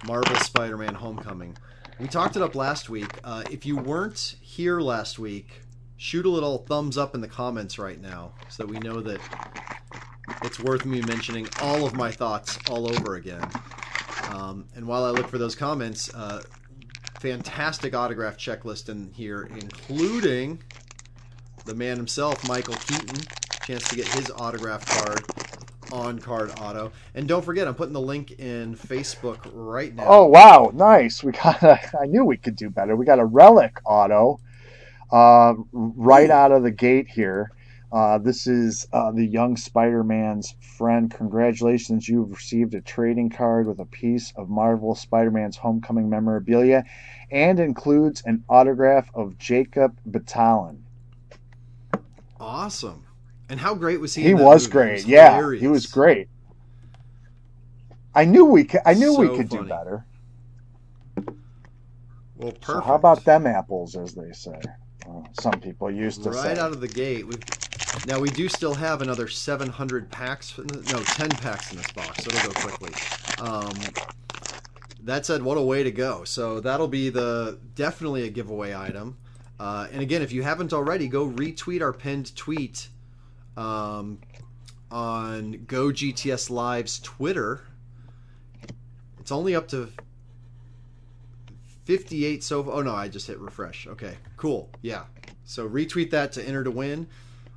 Marvel Spider-Man Homecoming, we talked it up last week. Uh, if you weren't here last week, shoot a little thumbs up in the comments right now so that we know that it's worth me mentioning all of my thoughts all over again. Um, and while I look for those comments, uh, fantastic autograph checklist in here, including the man himself, Michael Keaton. Chance to get his autograph card on Card Auto. And don't forget, I'm putting the link in Facebook right now. Oh, wow. Nice. We got a, I knew we could do better. We got a Relic Auto uh, right out of the gate here. Uh, this is uh, the young Spider-Man's friend. Congratulations, you've received a trading card with a piece of Marvel Spider-Man's Homecoming memorabilia and includes an autograph of Jacob Batalon. Awesome. And how great was he? He in that was movie? great. He was yeah, hilarious. He was great. I knew we could, I knew so we could funny. do better. Well, perfect. So how about them apples, as they say? Uh, some people used to right say. Right out of the gate. We've Now, we do still have another seven hundred packs, no, ten packs in this box, so it'll go quickly. Um, that said, what a way to go. So that'll be the definitely a giveaway item. Uh, and again, if you haven't already, go retweet our pinned tweet um, on Go G T S Live's Twitter. It's only up to fifty-eight so far. Oh, no, I just hit refresh. Okay, cool, yeah. So retweet that to enter to win.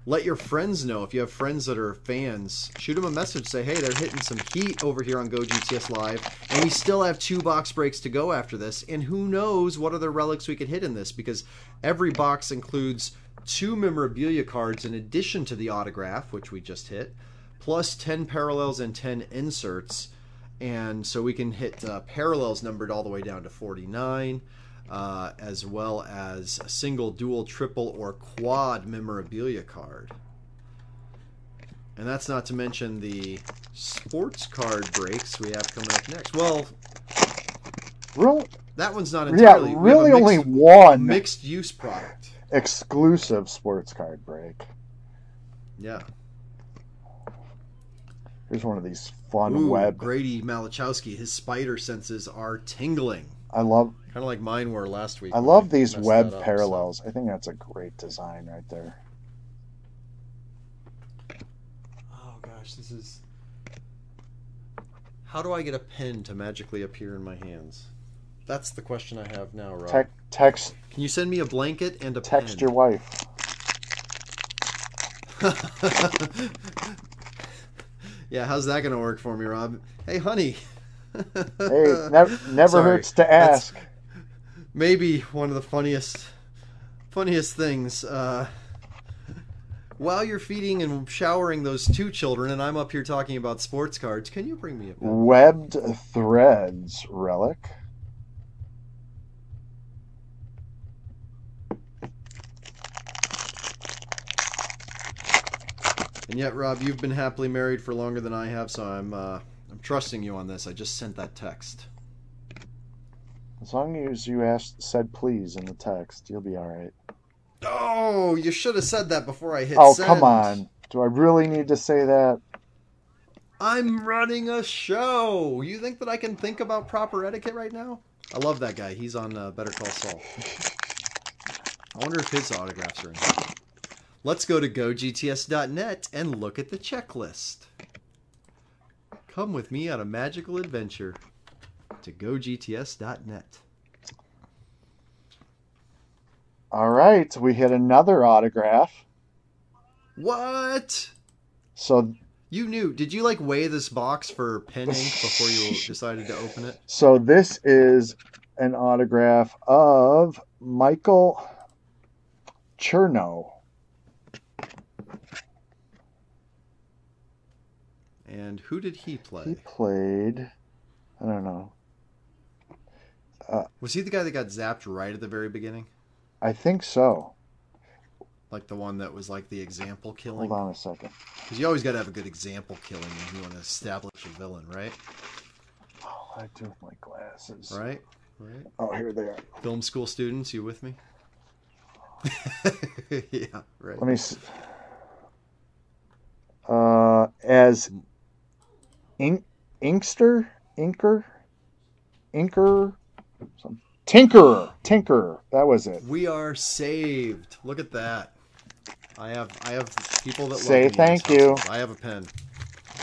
Let your friends know. If you have friends that are fans, shoot them a message. Say, hey, they're hitting some heat over here on Go G T S Live. And we still have two box breaks to go after this. And who knows what other relics we could hit in this, because every box includes two memorabilia cards in addition to the autograph, which we just hit, plus ten parallels and ten inserts. And so we can hit uh, parallels numbered all the way down to forty-nine. Uh, as well as a single, dual, triple, or quad memorabilia card. And that's not to mention the sports card breaks we have coming up next. Well, really, that one's not entirely. Yeah, really only mixed, one mixed use product. Exclusive sports card break. Yeah. Here's one of these fun Ooh, web. Grady Malachowski, his spider senses are tingling. I love. Kind of like mine were last week. I love these web up, parallels. So. I think that's a great design right there. Oh gosh, this is. How do I get a pen to magically appear in my hands? That's the question I have now, Rob. Te text. Can you send me a blanket and a text pen? Text your wife. Yeah, how's that going to work for me, Rob? Hey, honey. Hey, never, never hurts to ask. That's maybe one of the funniest, funniest things. Uh, while you're feeding and showering those two children, and I'm up here talking about sports cards, can you bring me a pen? Webbed threads relic. And yet, Rob, you've been happily married for longer than I have, so I'm uh, I'm trusting you on this. I just sent that text. As long as you asked, said please in the text, you'll be all right. Oh, you should have said that before I hit oh, send. Oh, come on. Do I really need to say that? I'm running a show. You think that I can think about proper etiquette right now? I love that guy. He's on uh, Better Call Saul. I wonder if his autographs are in here. Let's go to go G T S dot net and look at the checklist. Come with me on a magical adventure to go G T S dot net. All right, we hit another autograph. What? So you knew? Did you like weigh this box for pen ink before you decided to open it? So this is an autograph of Michael Chernow. And who did he play? He played, I don't know. Uh, was he the guy that got zapped right at the very beginning? I think so. Like the one that was like the example killing? Hold on a second. Because you always got to have a good example killing when you want to establish a villain, right? Oh, I do with my glasses. Right? Right. Oh, here they are. Film school students, you with me? Yeah, right. Let me see. Uh, as... Ink, inkster, inker, inker, something. tinkerer, tinkerer. That was it. We are saved. Look at that. I have, I have people that say love me thank you. I have a pen.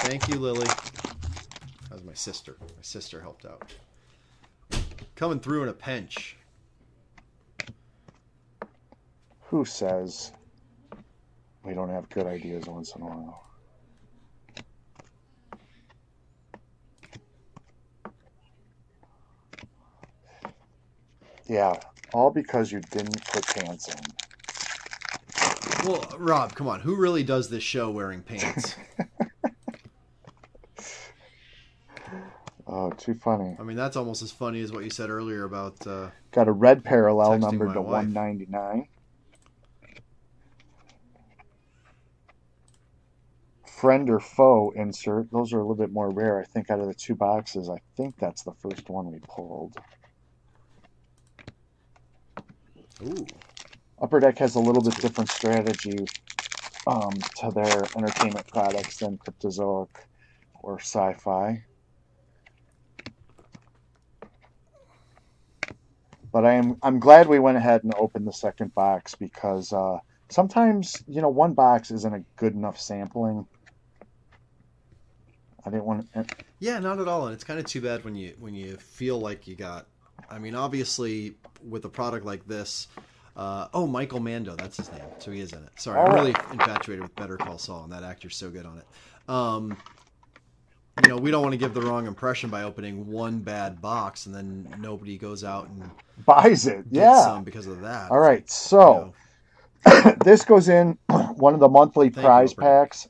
Thank you, Lily. That was my sister. My sister helped out. Coming through in a pinch. Who says we don't have good ideas once in a while? Yeah, all because you didn't put pants in. Well, Rob, come on. Who really does this show wearing pants? Oh, too funny. I mean, that's almost as funny as what you said earlier about... Uh, got a red parallel numbered to wife. one ninety-nine. Friend or foe insert. Those are a little bit more rare, I think, out of the two boxes. I think that's the first one we pulled. Ooh. Upper Deck has a little bit different strategy um, to their entertainment products than Cryptozoic or Sci-Fi. But I am, I'm glad we went ahead and opened the second box because uh, sometimes, you know, one box isn't a good enough sampling. I didn't want to... Yeah, not at all. And it's kind of too bad when you when you feel like you got... I mean, obviously, with a product like this, uh, oh, Michael Mando, that's his name, so he is in it. Sorry, I'm really infatuated with Better Call Saul, and that actor's so good on it. Um, you know, we don't want to give the wrong impression by opening one bad box, and then nobody goes out and buys it. Yeah, some because of that. All right, so you know. This goes in one of the monthly Thank prize you, packs.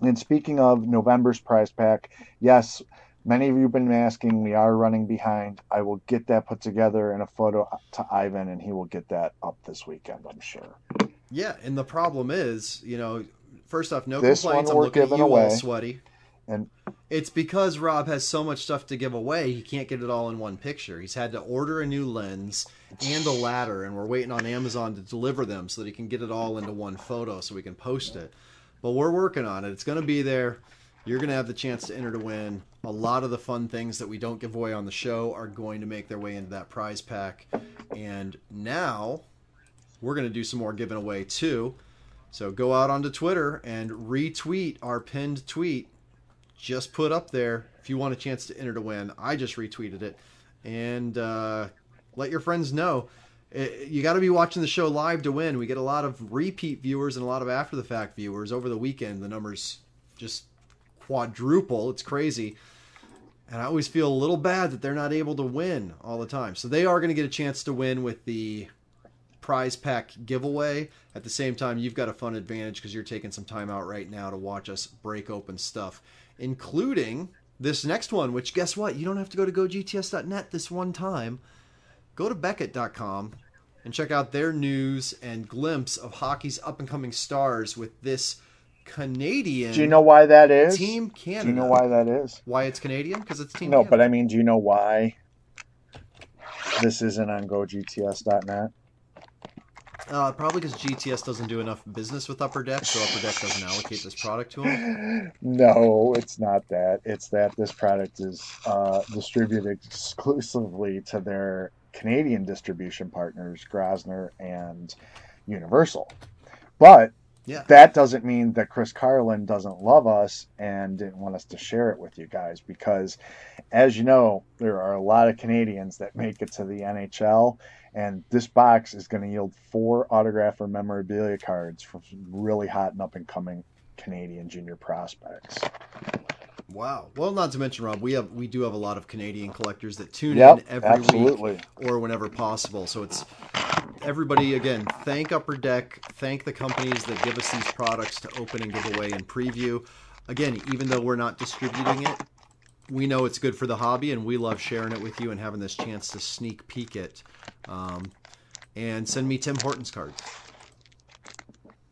And speaking of November's prize pack, yes. Many of you have been asking, we are running behind. I will get that put together in a photo to Ivan, and he will get that up this weekend, I'm sure. Yeah, and the problem is, you know, First off, no this complaints. I'm looking at you away. all sweaty. And it's because Rob has so much stuff to give away, he can't get it all in one picture. He's had to order a new lens and a ladder, and we're waiting on Amazon to deliver them so that he can get it all into one photo so we can post it. But we're working on it. It's going to be there. You're going to have the chance to enter to win. A lot of the fun things that we don't give away on the show are going to make their way into that prize pack. And now we're going to do some more giving away too. So go out onto Twitter and retweet our pinned tweet. Just put up there if you want a chance to enter to win. I just retweeted it. And uh, let your friends know. It, you got to be watching the show live to win. We get a lot of repeat viewers and a lot of after-the-fact viewers. Over the weekend, the numbers just quadruple. It's crazy. And I always feel a little bad that they're not able to win all the time. So they are going to get a chance to win with the prize pack giveaway. At the same time, you've got a fun advantage because you're taking some time out right now to watch us break open stuff, including this next one, which guess what? You don't have to go to go G T S dot net this one time. Go to Beckett dot com and check out their news and glimpse of hockey's up-and-coming stars with this Canadian. Do you know why that is? Team Canada. Do you know why that is? Why it's Canadian? Because it's Team no, Canada. No, but I mean, do you know why this isn't on go G T S dot net? Uh, probably because G T S doesn't do enough business with Upper Deck, so Upper Deck doesn't allocate this product to them. No, it's not that. It's that this product is uh, distributed exclusively to their Canadian distribution partners, Grosner and Universal. But yeah, that doesn't mean that Chris Carlin doesn't love us and didn't want us to share it with you guys, because, as you know, there are a lot of Canadians that make it to the N H L. And this box is going to yield four autograph or memorabilia cards from really hot and up-and-coming Canadian junior prospects. Wow. Well, not to mention, Rob, we have we do have a lot of Canadian collectors that tune yep, in every absolutely. week or whenever possible. So it's everybody, again, thank Upper Deck, thank the companies that give us these products to open and give away and preview. Again, even though we're not distributing it, we know it's good for the hobby, and we love sharing it with you and having this chance to sneak peek it. Um, and send me Tim Hortons card.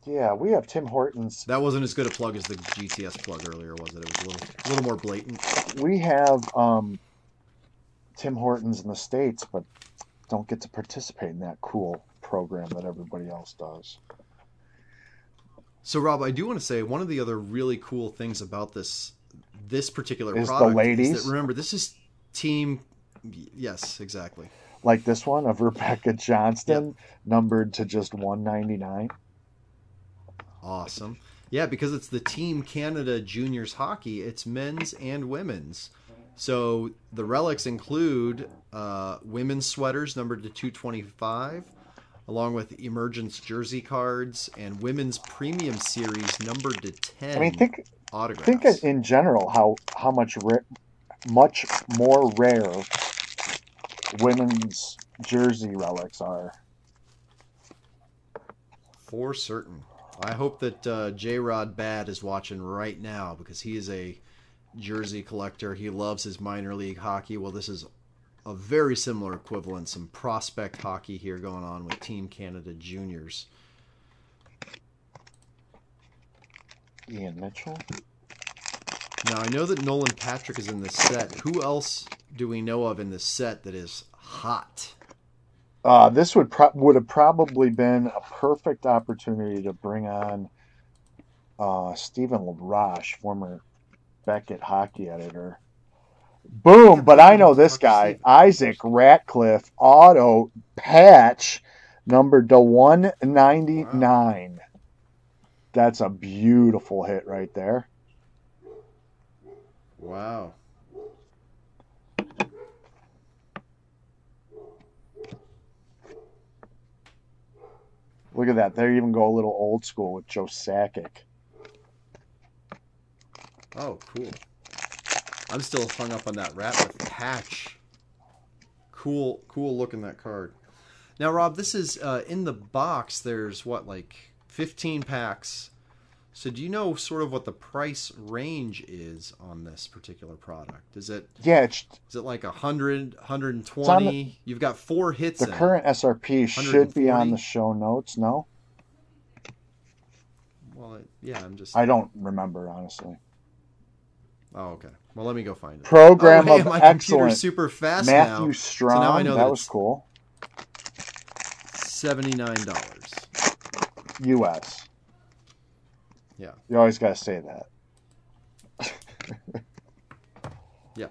Yeah, we have Tim Hortons. That wasn't as good a plug as the G T S plug earlier, was it? It was a little, a little more blatant. We have um, Tim Hortons in the States, but don't get to participate in that cool program that everybody else does. So, Rob, I do want to say one of the other really cool things about this this particular is product the ladies. Is that, remember, this is team... Yes, exactly. Like this one of Rebecca Johnston, yep. numbered to just one ninety-nine. Awesome. Yeah, because it's the Team Canada Juniors hockey. It's men's and women's. So the relics include uh, women's sweaters numbered to two twenty-five, along with emergence jersey cards and women's premium series numbered to ten. I mean, think autographs. Think in general how how much ra- much more rare women's jersey relics are, for certain. I hope that uh, J-Rod Bad is watching right now, because he is a jersey collector. He loves his minor league hockey. Well, this is a very similar equivalent, some prospect hockey here going on with Team Canada Juniors. Ian Mitchell. Now, I know that Nolan Patrick is in this set. Who else do we know of in this set that is hot? Uh, this would pro- would have probably been a perfect opportunity to bring on uh, Stephen LaRoche, former Beckett hockey editor. Boom! But I know this guy, Isaac Ratcliffe, auto patch, numbered to one ninety-nine. Wow. That's a beautiful hit right there. Wow. Look at that. They even go a little old school with Joe Sakic. Oh, cool. I'm still hung up on that Ratcliffe patch. Cool, cool looking that card. Now, Rob, this is uh, in the box. There's, what, like fifteen packs. So do you know sort of what the price range is on this particular product? Is it yeah? It's, is it like one hundred, one twenty? You've got four hits. The in current S R P should be on the show notes. No. Well, yeah, I'm just... I don't remember, honestly. Oh, okay. Well, let me go find it. Program oh, hey, of my excellence. Super fast Matthew now. Strong. So now I know that, that was cool. seventy-nine dollars. U S. Yeah. You always got to say that. Yeah.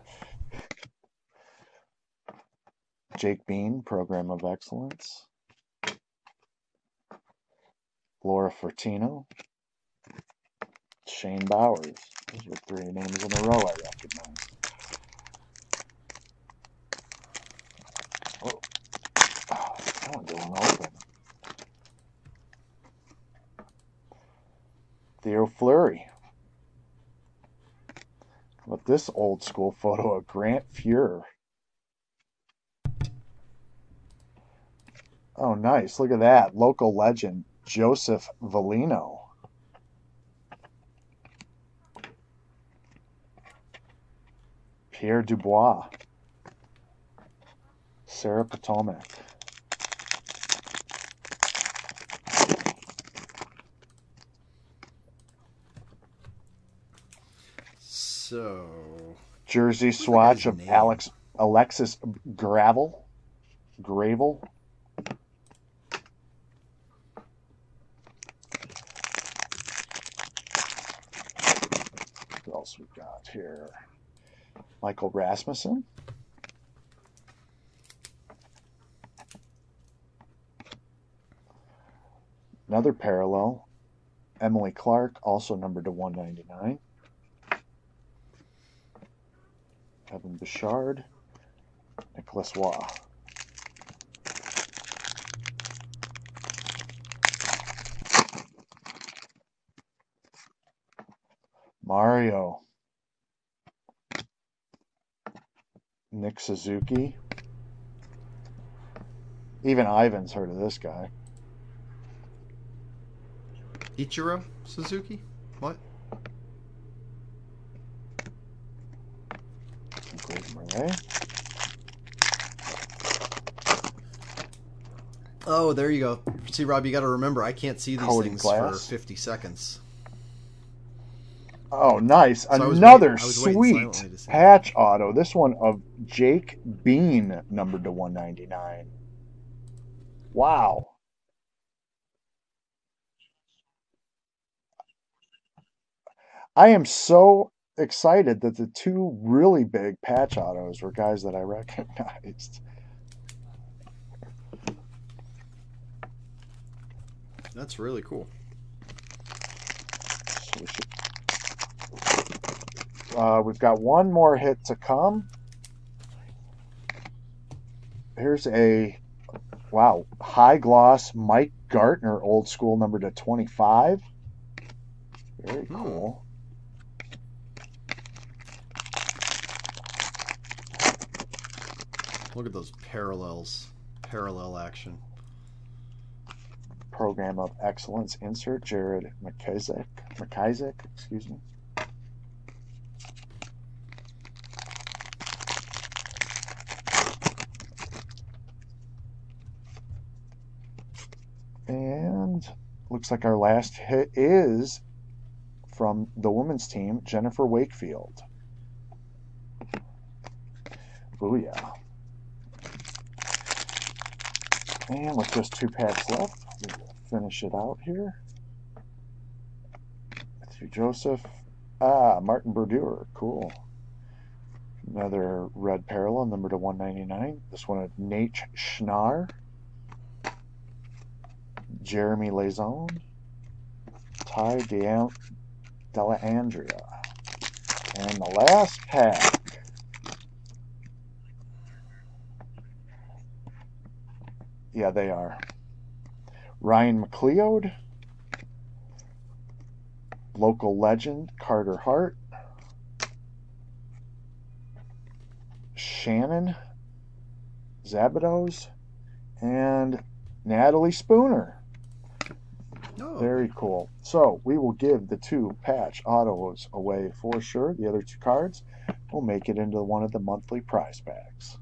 Jake Bean, Program of Excellence. Laura Fortino. Shane Bowers. Those are three names in a row I recognize. Oh, oh that one didn't open. Theo Fleury. How about this old school photo of Grant Fuhrer? Oh, nice. Look at that. Local legend, Joseph Valino. Pierre Dubois. Sarah Potomac. So... Jersey swatch of Alex Alexis Gravel. Gravel. What else we got here? Michael Rasmussen. Another parallel. Emily Clark, also numbered to one ninety-nine. Evan Bouchard. Nicholas Waugh. Mario. Nick Suzuki. Even Ivan's heard of this guy. Ichiro Suzuki? What? Oh, there you go. See, Rob, you got to remember, I can't see these Cody things Glass. For fifty seconds. Oh, nice. So Another waiting, sweet patch that. Auto. This one of Jake Bean, numbered to one ninety-nine. Wow. I am so excited that the two really big patch autos were guys that I recognized. That's really cool. So we should Uh, we've got one more hit to come. Here's a, wow, high gloss Mike Gartner, old school, number to twenty-five. Very cool. Hmm. Look at those parallels, parallel action. Program of Excellence insert, Jared McIsaac, McIsaac, excuse me. And looks like our last hit is from the women's team, Jennifer Wakefield. Booyah. And with just two packs left, we'll finish it out here. Matthew Joseph. Ah, Martin Brodeur. Cool. Another red parallel, number to one ninety-nine. This one of Nate Schnarr. Jeremy Lazone, Ty Dell'Andrea, and the last pack. Yeah, they are. Ryan McLeod, local legend Carter Hart, Shannon Zabados, and Natalie Spooner. Oh. Very cool. So we will give the two patch autos away for sure. The other two cards will make it into one of the monthly prize packs.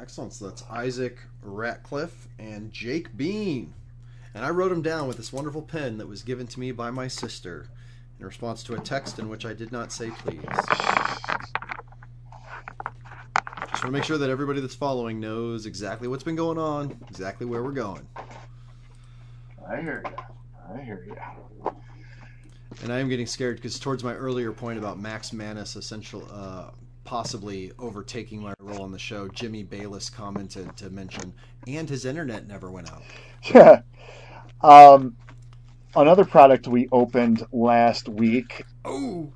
Excellent. So that's Isaac Ratcliffe and Jake Bean. And I wrote them down with this wonderful pen that was given to me by my sister in response to a text in which I did not say please. Just want to make sure that everybody that's following knows exactly what's been going on, exactly where we're going. I hear you. I hear you. And I am getting scared because towards my earlier point about Max Mannis essential, uh, possibly overtaking my role on the show, Jimmy Bayless commented to mention, and his internet never went out. Yeah. Um, another product we opened last week, oh.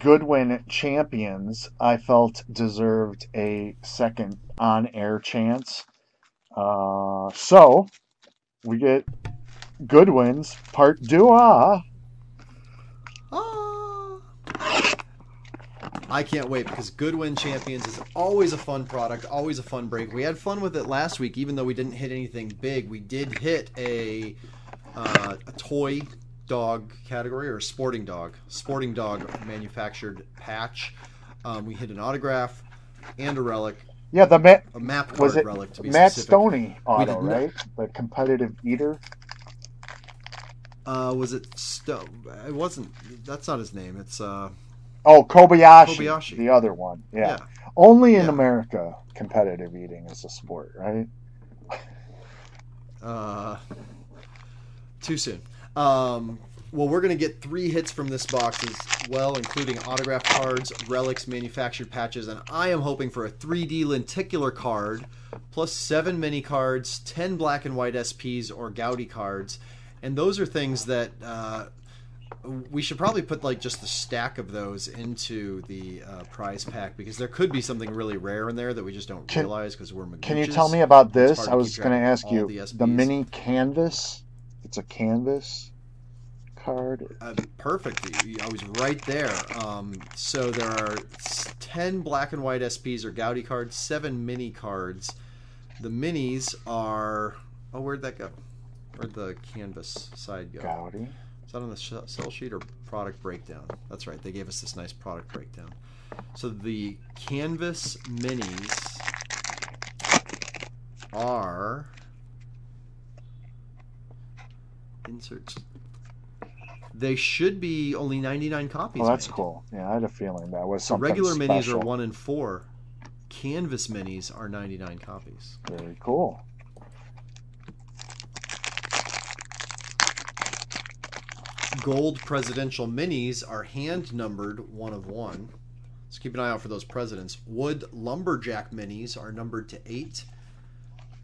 Goodwin Champions, I felt deserved a second on-air chance. Uh, so we get Goodwin's part deux. Ah. I can't wait because Goodwin Champions is always a fun product, always a fun break. We had fun with it last week, even though we didn't hit anything big. We did hit a uh, a toy dog category or a sporting dog, sporting dog manufactured patch. Um, we hit an autograph and a relic. Yeah, the ma a map was it relic, to be Matt specific. Stoney auto, right? The competitive eater. Uh, was it Sto? It wasn't. That's not his name. It's uh. Oh, Kobayashi, Kobayashi. The other one. Yeah. yeah. Only in yeah. America, competitive eating is a sport, right? uh, too soon. Um, well, we're gonna get three hits from this box as well, including autographed cards, relics, manufactured patches, and I am hoping for a three D lenticular card, plus seven mini cards, ten black and white S Ps or Gaudi cards. And those are things that uh, we should probably put like just the stack of those into the uh, prize pack because there could be something really rare in there that we just don't can, realize because we're magooches. Can you tell me about this? I was going to ask you the, the mini canvas. It's a canvas card. Uh, perfect. I was right there. Um, so there are ten black and white S Ps or Gaudi cards, seven mini cards. The minis are... Oh, where'd that go? Where'd the canvas side go? Gaudi. Is that on the sell sheet or product breakdown? That's right. They gave us this nice product breakdown. So the canvas minis are... Inserts. They should be only ninety-nine copies. Oh, that's made. Cool. Yeah, I had a feeling that was something regular special. Minis are one in four. Canvas minis are ninety-nine copies. Very cool. Gold presidential minis are hand numbered one of one. So keep an eye out for those presidents. Wood lumberjack minis are numbered to eight.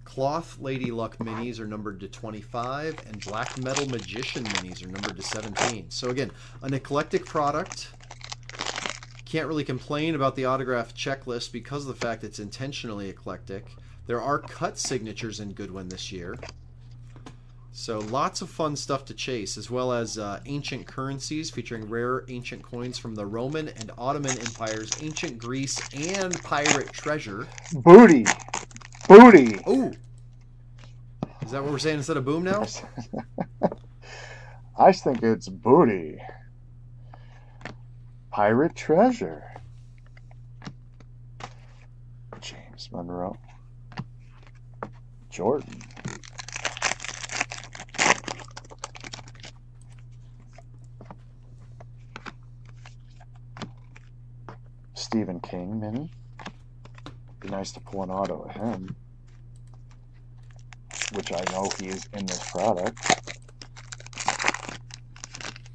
Cloth lady luck minis are numbered to twenty-five. And black metal magician minis are numbered to seventeen. So again, an eclectic product. Can't really complain about the autograph checklist because of the fact it's intentionally eclectic. There are cut signatures in Goodwin this year. So lots of fun stuff to chase, as well as uh, ancient currencies featuring rare ancient coins from the Roman and Ottoman empires, ancient Greece, and pirate treasure. Booty. Booty. Oh. Is that what we're saying instead of boom now? I think it's booty. Pirate treasure. James Monroe. Jordan. Stephen King mini. Be nice to pull an auto of him, which I know he is in this product.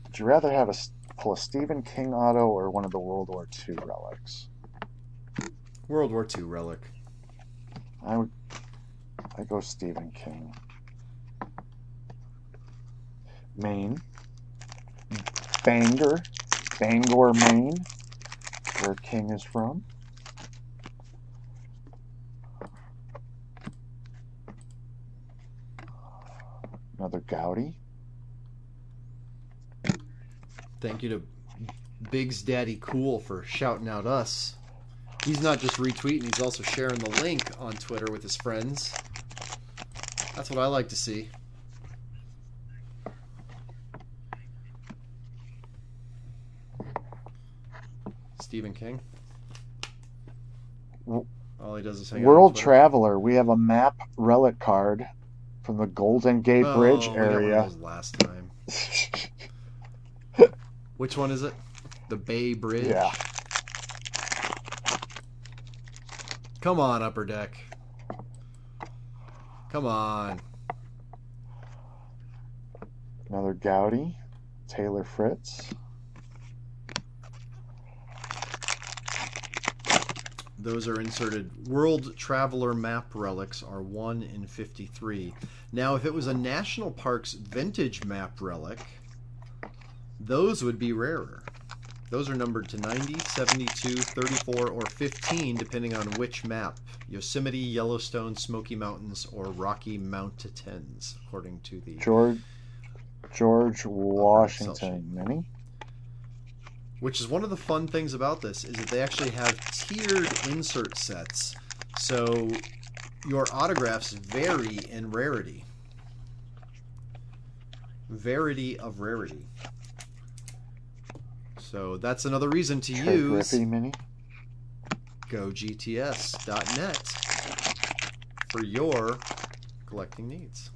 Would you rather have a pull a Stephen King auto or one of the World War Two relics? World War Two relic. I would. I go Stephen King. Maine. Bangor. Bangor, Maine. Where King is from. Another Gaudi. Thank you to Big's Daddy Cool for shouting out us. He's not just retweeting, he's also sharing the link on Twitter with his friends. That's what I like to see. Stephen King. All he does is hang out. World Traveler. We have a map relic card from the Golden Gate oh, Bridge area. Last time. Which one is it? The Bay Bridge? Yeah. Come on, Upper Deck. Come on. Another Gowdy. Taylor Fritz. Those are inserted. World Traveler map relics are one in fifty-three. Now, if it was a National Parks vintage map relic, those would be rarer. Those are numbered to ninety, seventy-two, thirty-four, or fifteen, depending on which map. Yosemite, Yellowstone, Smoky Mountains, or Rocky Mountains, according to the... George, George Washington Mini. Which is one of the fun things about this, is that they actually have tiered insert sets. So your autographs vary in rarity. Variety of rarity. So that's another reason to Trey use Go G T S dot net for your collecting needs.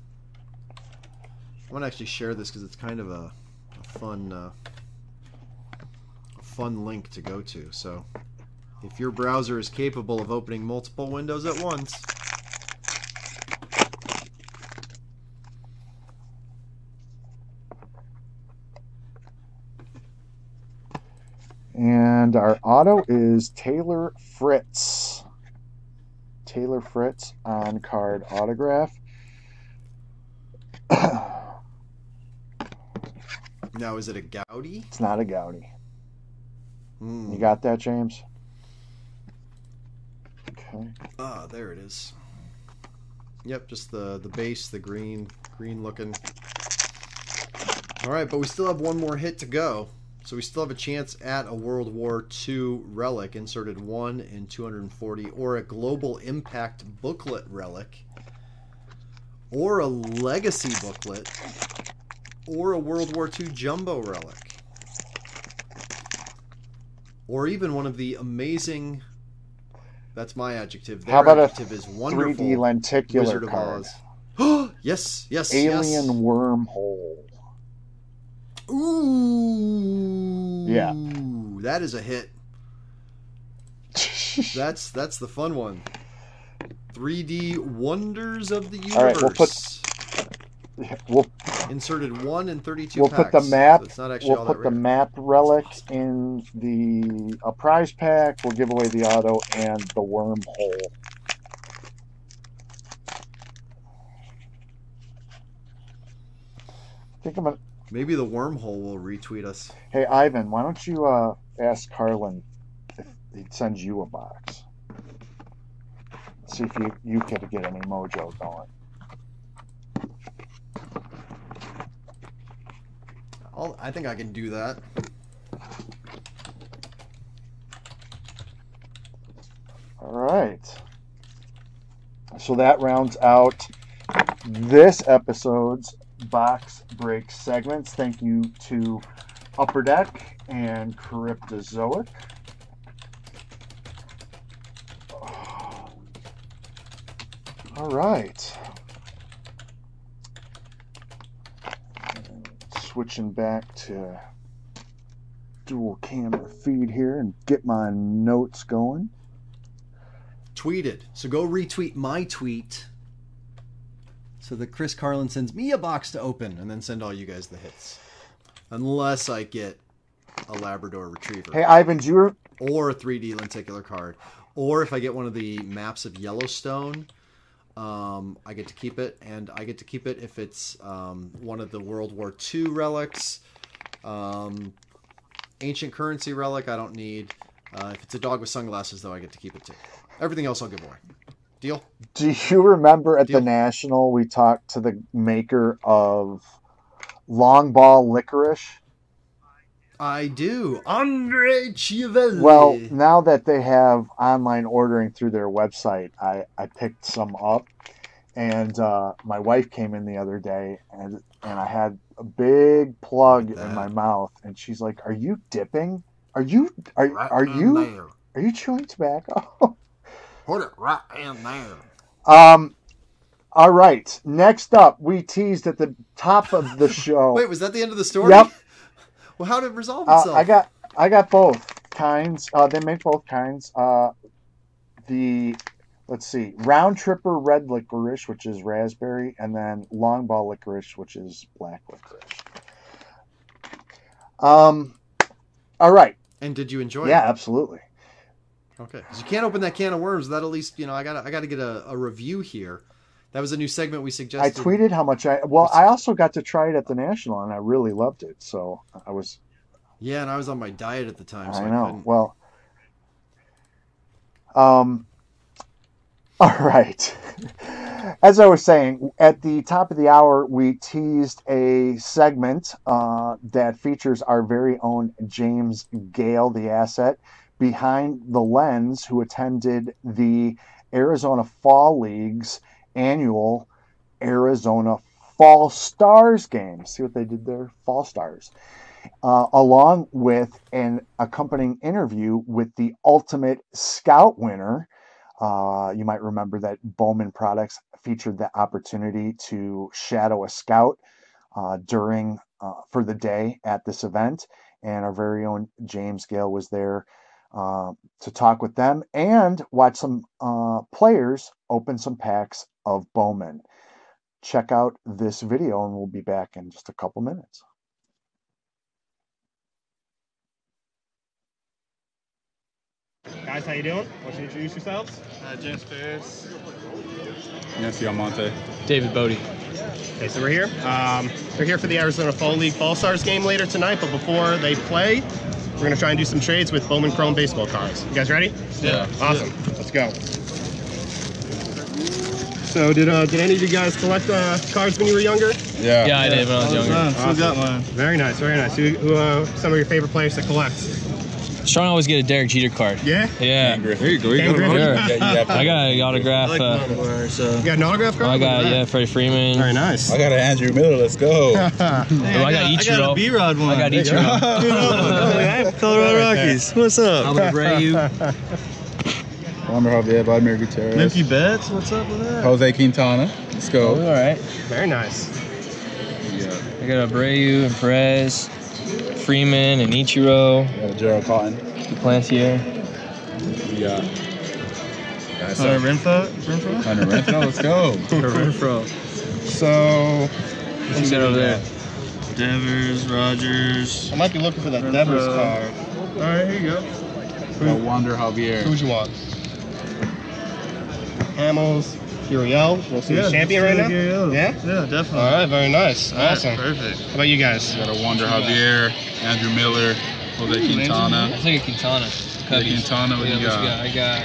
I want to actually share this because it's kind of a, a fun uh, a fun link to go to. So if your browser is capable of opening multiple windows at once, and our auto is Taylor Fritz. Taylor Fritz on card autograph. Now, is it a Gowdy? It's not a Gowdy. Mm. You got that, James? Okay. Ah, there it is. Yep, just the the base, the green, green looking. All right, but we still have one more hit to go. So we still have a chance at a World War Two relic, inserted one in two hundred forty, or a Global Impact booklet relic, or a Legacy booklet, or a World War Two jumbo relic, or even one of the amazing, that's my adjective. Their How about adjective a is wonderful, three D lenticular Wizard of card. Oz. yes, yes, Alien yes. Alien wormhole. Ooh, yeah, that is a hit. that's that's the fun one. three D Wonders of the Universe. All right, we'll put we'll, inserted one in thirty-two. We'll packs, put the map. So it's not actually we'll all put that the map relic in the a prize pack. We'll give away the auto and the wormhole. I think I'm gonna. Maybe the wormhole will retweet us. Hey, Ivan, why don't you uh, ask Carlin if he'd send you a box? See if you, you can get any mojo going. I'll, I think I can do that. All right. So that rounds out this episode's box break segments. Thank you to Upper Deck and Cryptozoic. All right. And switching back to dual camera feed here and get my notes going. Tweeted. So go retweet my tweet. So that Chris Carlin sends me a box to open, and then send all you guys the hits. Unless I get a Labrador Retriever. Hey, Ivan, do you... Re- or a three D lenticular card. Or if I get one of the maps of Yellowstone, um, I get to keep it. And I get to keep it if it's um, one of the World War Two relics. Um, ancient currency relic, I don't need. Uh, if it's a dog with sunglasses, though, I get to keep it too. Everything else I'll give away. Deal. Do you remember at Deal. the National we talked to the maker of Long Ball Licorice? I do. Andre Chiavelli. Well, now that they have online ordering through their website, I, I picked some up. And uh, my wife came in the other day, and, and I had a big plug in my mouth. And she's like, are you dipping? Are you are, right are you are you chewing tobacco? Put it right in there. Um, All right. Next up, we teased at the top of the show. Wait, was that the end of the story? Yep. Well, how did it resolve itself? Uh, I got I got both kinds. Uh, they make both kinds. Uh, the, let's see, round tripper red licorice, which is raspberry, and then long ball licorice, which is black licorice. Um, all right. And did you enjoy yeah, it? Yeah, absolutely. Okay, because you can't open that can of worms without at least, you know, I got I got to get a, a review here. That was a new segment we suggested. I tweeted how much I, well, I also got to try it at the National, and I really loved it. So I was. Yeah, and I was on my diet at the time. So I know. I couldn't. Well. Um. All right. As I was saying, at the top of the hour, we teased a segment uh, that features our very own James Gale, the asset behind the lens, who attended the Arizona Fall League's annual Arizona Fall Stars game. See what they did there? Fall Stars. Uh, along with an accompanying interview with the Ultimate Scout winner. Uh, you might remember that Bowman Products featured the opportunity to shadow a scout uh, during uh, for the day at this event, and our very own James Gale was there uh, to talk with them and watch some uh, players open some packs of Bowman. Check out this video, and we'll be back in just a couple minutes. Guys, how you doing? Why don't you introduce yourselves? Uh, James Ferris. Nancy Almonte. David Bodie. Okay, so we're here. Um, we're here for the Arizona Fall League Fall Stars game later tonight, but before they play, we're going to try and do some trades with Bowman Chrome baseball cards. You guys ready? Yeah. Awesome. Yeah. Let's go. So did uh, did any of you guys collect uh, cards when you were younger? Yeah. Yeah, I did when I was younger. Awesome. Awesome. Got one. Very nice, very nice. Who, who uh, some of your favorite players to collect? Trying to always get a Derek Jeter card. Yeah? Yeah. There you go. You got an autograph? Sure. Yeah, I got an autograph. I like uh, water, so. You got an autograph card? I got, yeah, Freddie Freeman. Very nice. I got an Andrew Miller. Let's go. Hey, oh, I got Ichiro. I got a B-Rod one. I got Ichiro. Oh, Colorado Rockies. What's up? Albert Abreu. Ramon Javier, Vladimir Gutierrez. Mickey Betts. What's up with that? Jose Quintana. Let's go. Oh, all right. Very nice. Yeah. I got Abreu and Perez. Freeman and Ichiro. Yeah, Gerald Cotton. Duplantier. Yeah. Nice. Hunter Renfroe. Renfroe? Hunter Renfroe, let's go. Hunter Renfroe. So, what you got over there? Devers, Rogers. I might be looking for that Renfroe. Devers card. All right, here you go. Who, Wander Javier. Who'd you want? Hamels, Gurriel. We'll see yeah, the champion right now. Gurriel. Yeah? Yeah, definitely. All right, very nice. All awesome. Right, perfect. How about you guys? We got a Wander Javier, Andrew Miller, Jose Ooh, Quintana. I think a Quintana. Jose Quintana, what yeah, do you got? I got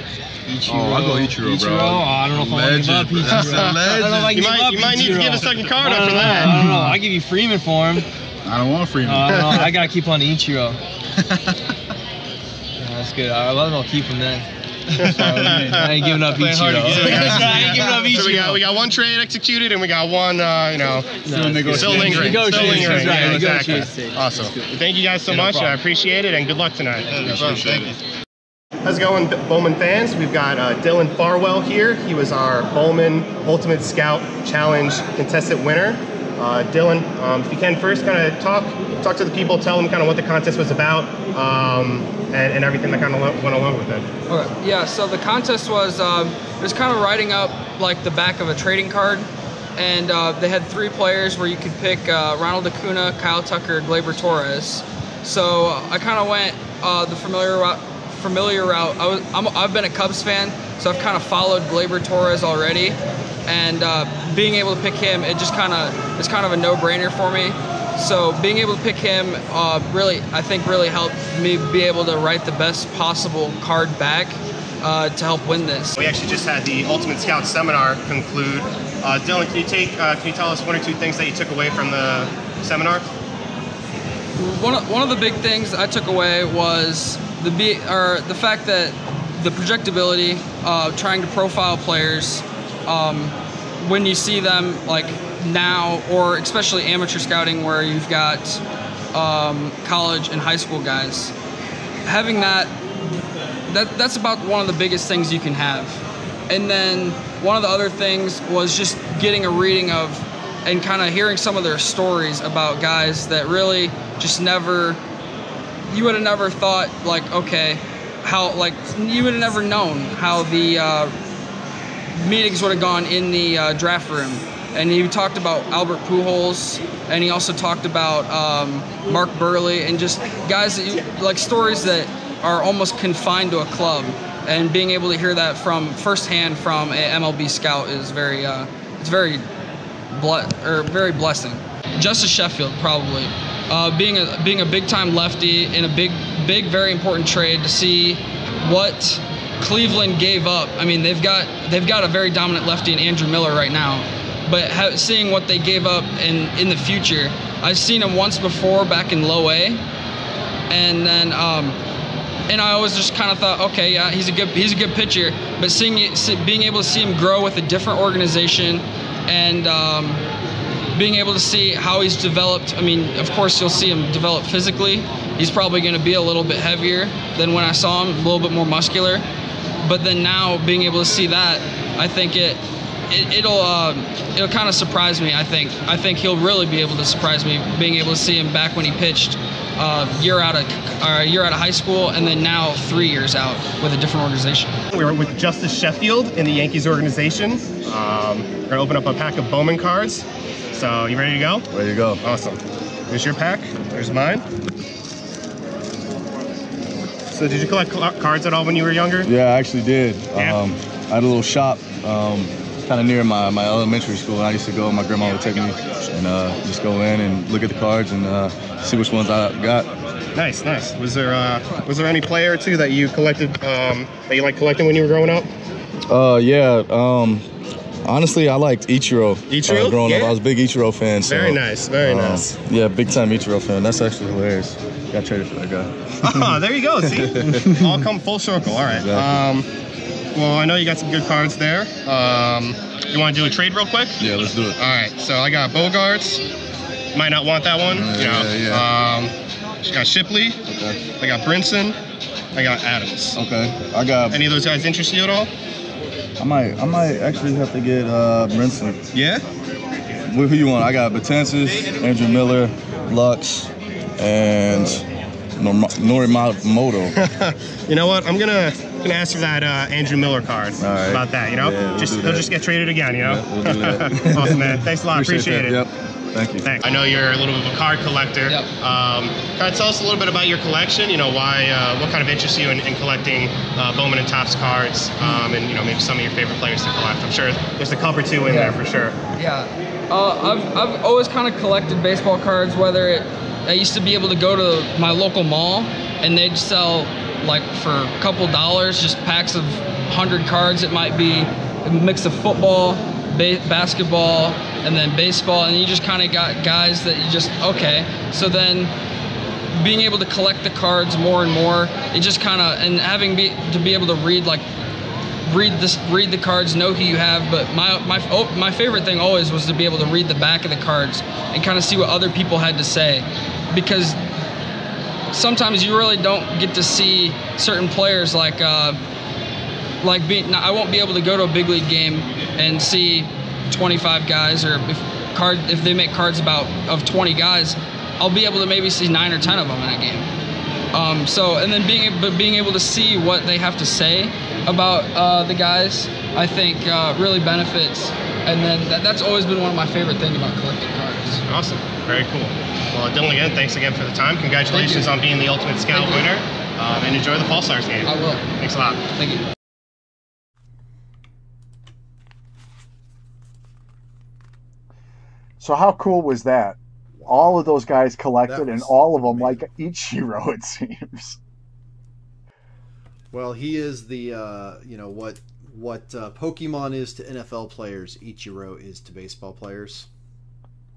Ichiro. Oh, I'll go Ichiro, bro. Ichiro? Oh, I don't know if I'll give up Ichiro. I don't know if I give up Ichiro. You might need to give a second card up for that. I don't know. I'll give you Freeman for him. I don't want Freeman. Uh, I don't know. I got to keep on Ichiro. Yeah, that's good. I love him. I'll keep him then. So, I ain't giving up each year. I ain't giving up each year. So we, we got one trade executed, and we got one, uh, you know, no, no, still lingering. Still lingering. Yeah, yeah, exactly. Awesome. Thank you guys so yeah, no much. Problem. I appreciate it, and good luck tonight. Yeah, no problem. Thank you. How's it going, Bowman fans? We've got uh, Dylan Farwell here. He was our Bowman Ultimate Scout Challenge contestant winner. Uh, Dylan, um, if you can, first kind of talk talk to the people, tell them kind of what the contest was about, um, and, and everything that kind of went along with it. Okay. Yeah, so the contest was, um, it was kind of writing up like the back of a trading card, and uh, they had three players where you could pick uh, Ronald Acuna, Kyle Tucker, Gleyber Torres. So uh, I kind of went uh, the familiar route. Familiar route. I was, I'm, I've been a Cubs fan, so I've kind of followed Gleyber Torres already, and uh, being able to pick him, it just kind of it's kind of a no-brainer for me. So being able to pick him uh, really, I think, really helped me be able to write the best possible card back uh, to help win this. We actually just had the Ultimate Scout Seminar conclude. Uh, Dylan, can you take uh, can you tell us one or two things that you took away from the seminar? One of, one of the big things I took away was the be or the fact that the projectability, uh, trying to profile players. Um, when you see them like now, or especially amateur scouting where you've got um, college and high school guys, having that, that that's about one of the biggest things you can have. And then one of the other things was just getting a reading of and kind of hearing some of their stories about guys that really just never, you would have never thought, like, okay, how, like, you would have never known how the uh, meetings would have gone in the uh, draft room. And he talked about Albert Pujols, and he also talked about um, Mark Burley, and just guys that you, like, stories that are almost confined to a club. And being able to hear that from firsthand from an M L B scout is very, uh, it's very, ble- or very blessing. Justice Sheffield, probably, uh, being a being a big time lefty in a big, big, very important trade to see what Cleveland gave up. I mean, they've got they've got a very dominant lefty in Andrew Miller right now, but ha- seeing what they gave up in in the future, I've seen him once before back in Low A, and then. Um, And I always just kind of thought, okay, yeah, he's a good he's a good pitcher. But seeing being able to see him grow with a different organization, and um, being able to see how he's developed. I mean, of course, you'll see him develop physically. He's probably going to be a little bit heavier than when I saw him, a little bit more muscular. But then now being able to see that, I think it, it it'll uh, it'll kind of surprise me. I think I think he'll really be able to surprise me. Being able to see him back when he pitched. Uh, year out of uh, year out of high school, and then now three years out with a different organization. We were with Justice Sheffield in the Yankees organization. Um, we're gonna open up a pack of Bowman cards. So you ready to go? Ready to go. Awesome. Here's your pack. Here's mine. So did you collect cards at all when you were younger? Yeah, I actually did. Yeah. Um, I had a little shop um, kind of near my, my elementary school, and I used to go. My grandma would take me and uh, just go in and look at the cards and. Uh, See which ones I got. Nice, nice. Was there uh, was there any player or two that you collected um, that you liked collecting when you were growing up? Uh, yeah. Um, honestly, I liked Ichiro. Ichiro. Uh, growing yeah. up, I was a big Ichiro fan. So, very nice, very um, nice. Yeah, big time Ichiro fan. That's actually hilarious. Got traded for that guy. Ah, there you go. See, all come full circle. All right. Exactly. Um, well, I know you got some good cards there. Um, you want to do a trade real quick? Yeah, let's do it. All right. So I got Bogarts. Might not want that one, uh, you know. Yeah, yeah. Um, I got Shipley. Okay. I got Brinson. I got Adams. Okay. I got. Any of those guys interest you at all? I might. I might actually have to get uh, Brinson. Yeah. Who you want? I got Betances, Andrew Miller, Lux, and Norimoto. You know what? I'm gonna gonna ask for that uh, Andrew Miller card. All right. About that, you know. Yeah, we'll just he'll just get traded again, you know. Yeah, we'll do that. Awesome, man. Thanks a lot. Appreciate, Appreciate it. Yep. Thank you. Thanks. I know you're a little bit of a card collector. Yep. Um, can you tell us a little bit about your collection? You know, why, uh, what kind of interests you in, in collecting uh, Bowman and Topps cards, um, and you know, maybe some of your favorite players to collect? I'm sure there's a cup or two in yeah. there for sure. Yeah. Uh, I've I've always kind of collected baseball cards. Whether it, I used to be able to go to my local mall, and they'd sell like for a couple dollars just packs of hundred cards. It might be a mix of football, ba- basketball. And then baseball, and you just kind of got guys that you just, okay. So then being able to collect the cards more and more, it just kind of, and having be, to be able to read, like, read this, read the cards, know who you have, but my my oh, my favorite thing always was to be able to read the back of the cards and kind of see what other people had to say, because sometimes you really don't get to see certain players like, uh, like being, I won't be able to go to a big league game and see twenty-five guys, or if card if they make cards about of twenty guys, I'll be able to maybe see nine or ten of them in a game. Um, so and then being but being able to see what they have to say about uh, the guys, I think uh, really benefits. And then that, that's always been one of my favorite things about collecting cards. Awesome, very cool. Well, Dylan, again, thanks again for the time. Congratulations on being the Ultimate Scout winner, um, and enjoy the Fall Stars game. I will. Thanks a lot. Thank you. So how cool was that? All of those guys collected, and all of them amazing. Like Ichiro, it seems. Well, he is the uh, you know what what uh, Pokemon is to N F L players, Ichiro is to baseball players.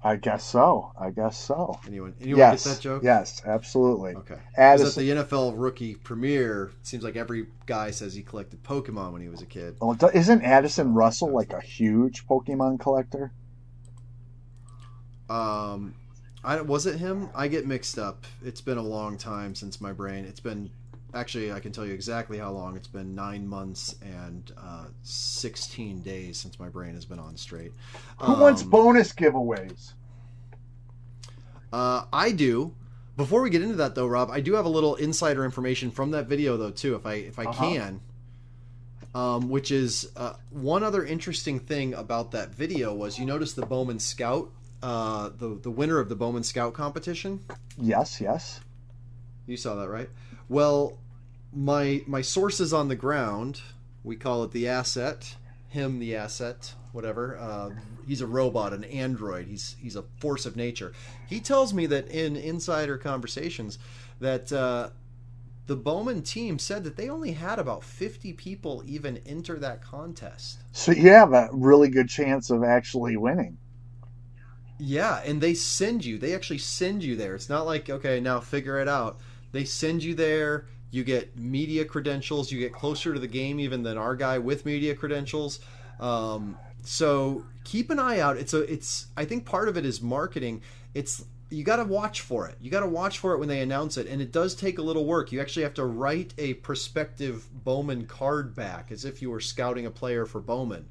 I guess so. I guess so. Anyone? Anyone yes. get that joke? Yes, absolutely. Okay. Addison, at the N F L rookie premiere, it seems like every guy says he collected Pokemon when he was a kid. Oh, isn't Addison Russell like a huge Pokemon collector? Um, I was it him? I get mixed up. It's been a long time since my brain. It's been actually, I can tell you exactly how long. It's been nine months and uh, sixteen days since my brain has been on straight. Who um, wants bonus giveaways? Uh, I do. Before we get into that, though, Rob, I do have a little insider information from that video, though, too, if I if I uh-huh. can. Um, which is uh, one other interesting thing about that video was you notice the Bowman Scout, uh, the the winner of the Bowman Scout competition. Yes, yes. You saw that, right? Well, my my sources on the ground, we call it the asset, him the asset, whatever. Uh, he's a robot, an android. He's he's a force of nature. He tells me that in insider conversations that uh, the Bowman team said that they only had about fifty people even enter that contest. So you have a really good chance of actually winning. Yeah, and they send you. They actually send you there. It's not like, okay, now figure it out. They send you there. You get media credentials. You get closer to the game even than our guy with media credentials. Um, so keep an eye out. It's a, it's, I think part of it is marketing. It's, you got to watch for it. You got to watch for it when they announce it. And it does take a little work. You actually have to write a prospective Bowman card back as if you were scouting a player for Bowman.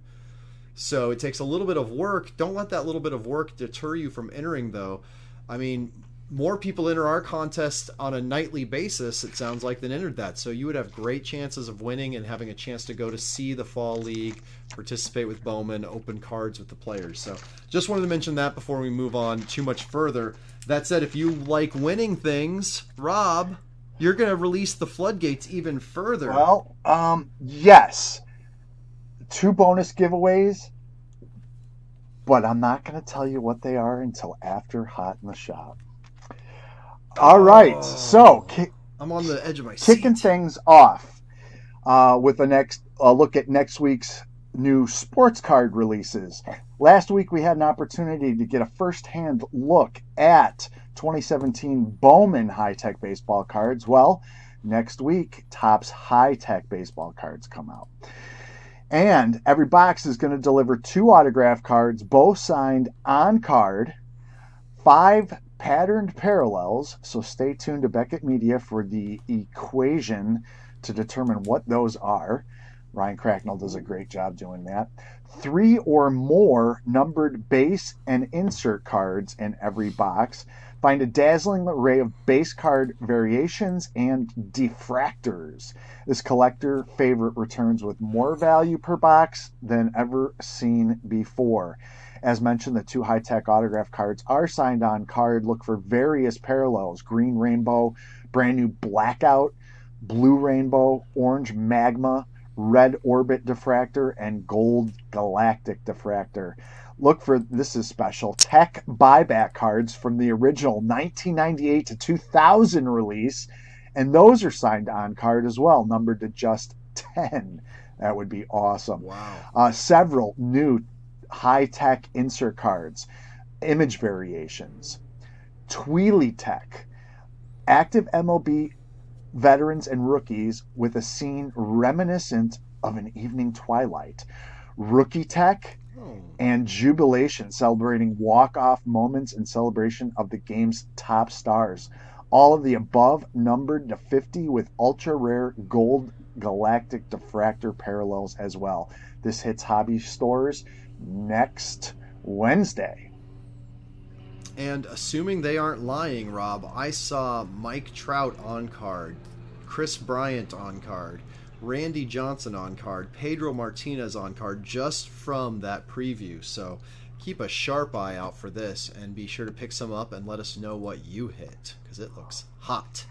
So it takes a little bit of work. Don't let that little bit of work deter you from entering, though. I mean, more people enter our contest on a nightly basis, it sounds like, than entered that. So you would have great chances of winning and having a chance to go to see the Fall League, participate with Bowman, open cards with the players. So just wanted to mention that before we move on too much further. That said, if you like winning things, Rob, you're going to release the floodgates even further. Well, um, yes. Two bonus giveaways, but I'm not going to tell you what they are until after Hot in the Shop. All right, oh, so ki- I'm on the edge of my seat. Kicking things off uh, with the next a look at next week's new sports card releases. Last week we had an opportunity to get a first-hand look at twenty seventeen Bowman high-tech baseball cards. Well, next week Topps high-tech baseball cards come out. And every box is going to deliver two autograph cards, both signed on card, five patterned parallels. So stay tuned to Beckett Media for the equation to determine what those are. Ryan Cracknell does a great job doing that. Three or more numbered base and insert cards in every box. Find a dazzling array of base card variations and diffractors. This collector favorite returns with more value per box than ever seen before. As mentioned, the two high-tech autograph cards are signed on card. Look for various parallels: green rainbow, brand new blackout, blue rainbow, orange magma, red orbit diffractor, and gold galactic diffractor. Look for, this is special, tech buyback cards from the original nineteen ninety-eight to two thousand release. And those are signed on card as well, numbered to just ten. That would be awesome. Wow. Uh, several new high-tech insert cards, image variations, Tweely Tech, active M L B veterans and rookies with a scene reminiscent of an evening twilight, Rookie Tech, and Jubilation, celebrating walk-off moments in celebration of the game's top stars. All of the above numbered to fifty with ultra-rare gold galactic diffractor parallels as well. This hits hobby stores next Wednesday. And assuming they aren't lying, Rob, I saw Mike Trout on card, Chris Bryant on card, Randy Johnson on card, Pedro Martinez on card, just from that preview. So keep a sharp eye out for this and be sure to pick some up and let us know what you hit, because it looks hot.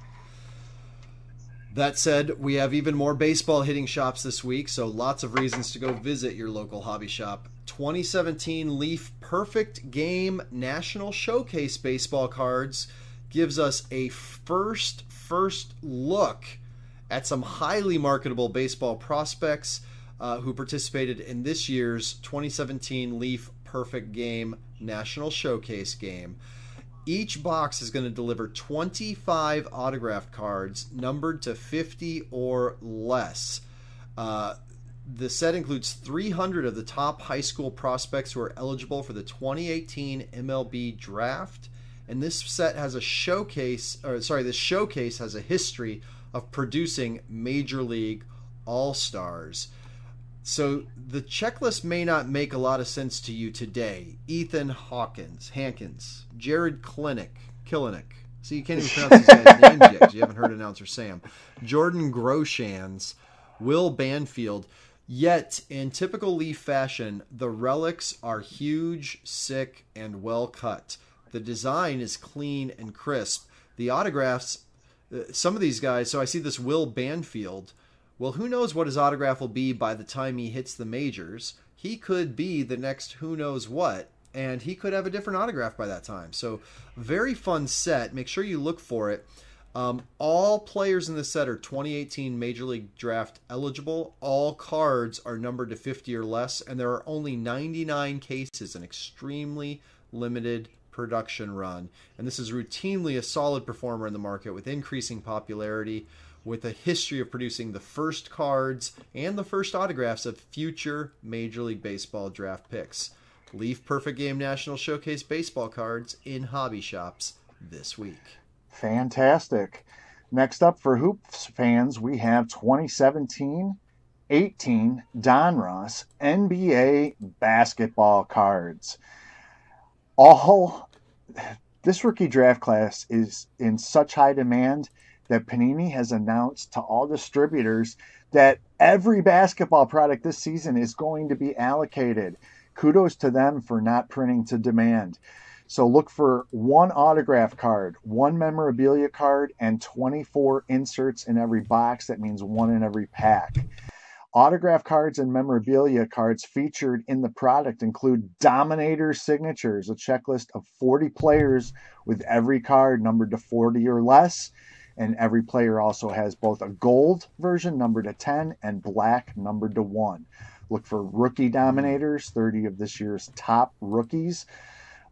That said, we have even more baseball hitting shops this week, so lots of reasons to go visit your local hobby shop. twenty seventeen Leaf Perfect Game National Showcase Baseball Cards gives us a first, first look at some highly marketable baseball prospects uh, who participated in this year's twenty seventeen Leaf Perfect Game National Showcase game. Each box is going to deliver twenty-five autographed cards numbered to fifty or less. Uh, the set includes three hundred of the top high school prospects who are eligible for the twenty eighteen M L B Draft, and this set has a showcase, or sorry, this showcase has a history of producing major league all-stars. So the checklist may not make a lot of sense to you today. Ethan Hawkins, Hankins, Jared Klenick, Killenick. See, you can't even pronounce these guys' names yet because you haven't heard announcer Sam. Jordan Groshans, Will Banfield. Yet, in typical Leaf fashion, the relics are huge, sick, and well cut. The design is clean and crisp. The autographs, some of these guys, so I see this Will Banfield. Well, who knows what his autograph will be by the time he hits the majors. He could be the next who knows what, and he could have a different autograph by that time. So, very fun set. Make sure you look for it. Um, all players in the set are twenty eighteen Major League Draft eligible. All cards are numbered to fifty or less, and there are only ninety-nine cases, an extremely limited production run. And this is routinely a solid performer in the market with increasing popularity, with a history of producing the first cards and the first autographs of future Major League Baseball draft picks. Leaf Perfect Game National Showcase baseball cards in hobby shops this week. Fantastic. Next up for Hoops fans, we have twenty seventeen eighteen Donruss N B A basketball cards. All this rookie draft class is in such high demand that Panini has announced to all distributors that every basketball product this season is going to be allocated. Kudos to them for not printing to demand. So look for one autograph card, one memorabilia card, and twenty-four inserts in every box. That means one in every pack. Autograph cards and memorabilia cards featured in the product include Dominator Signatures, a checklist of forty players with every card numbered to forty or less. And every player also has both a gold version numbered to ten and black numbered to one. Look for Rookie Dominators, thirty of this year's top rookies,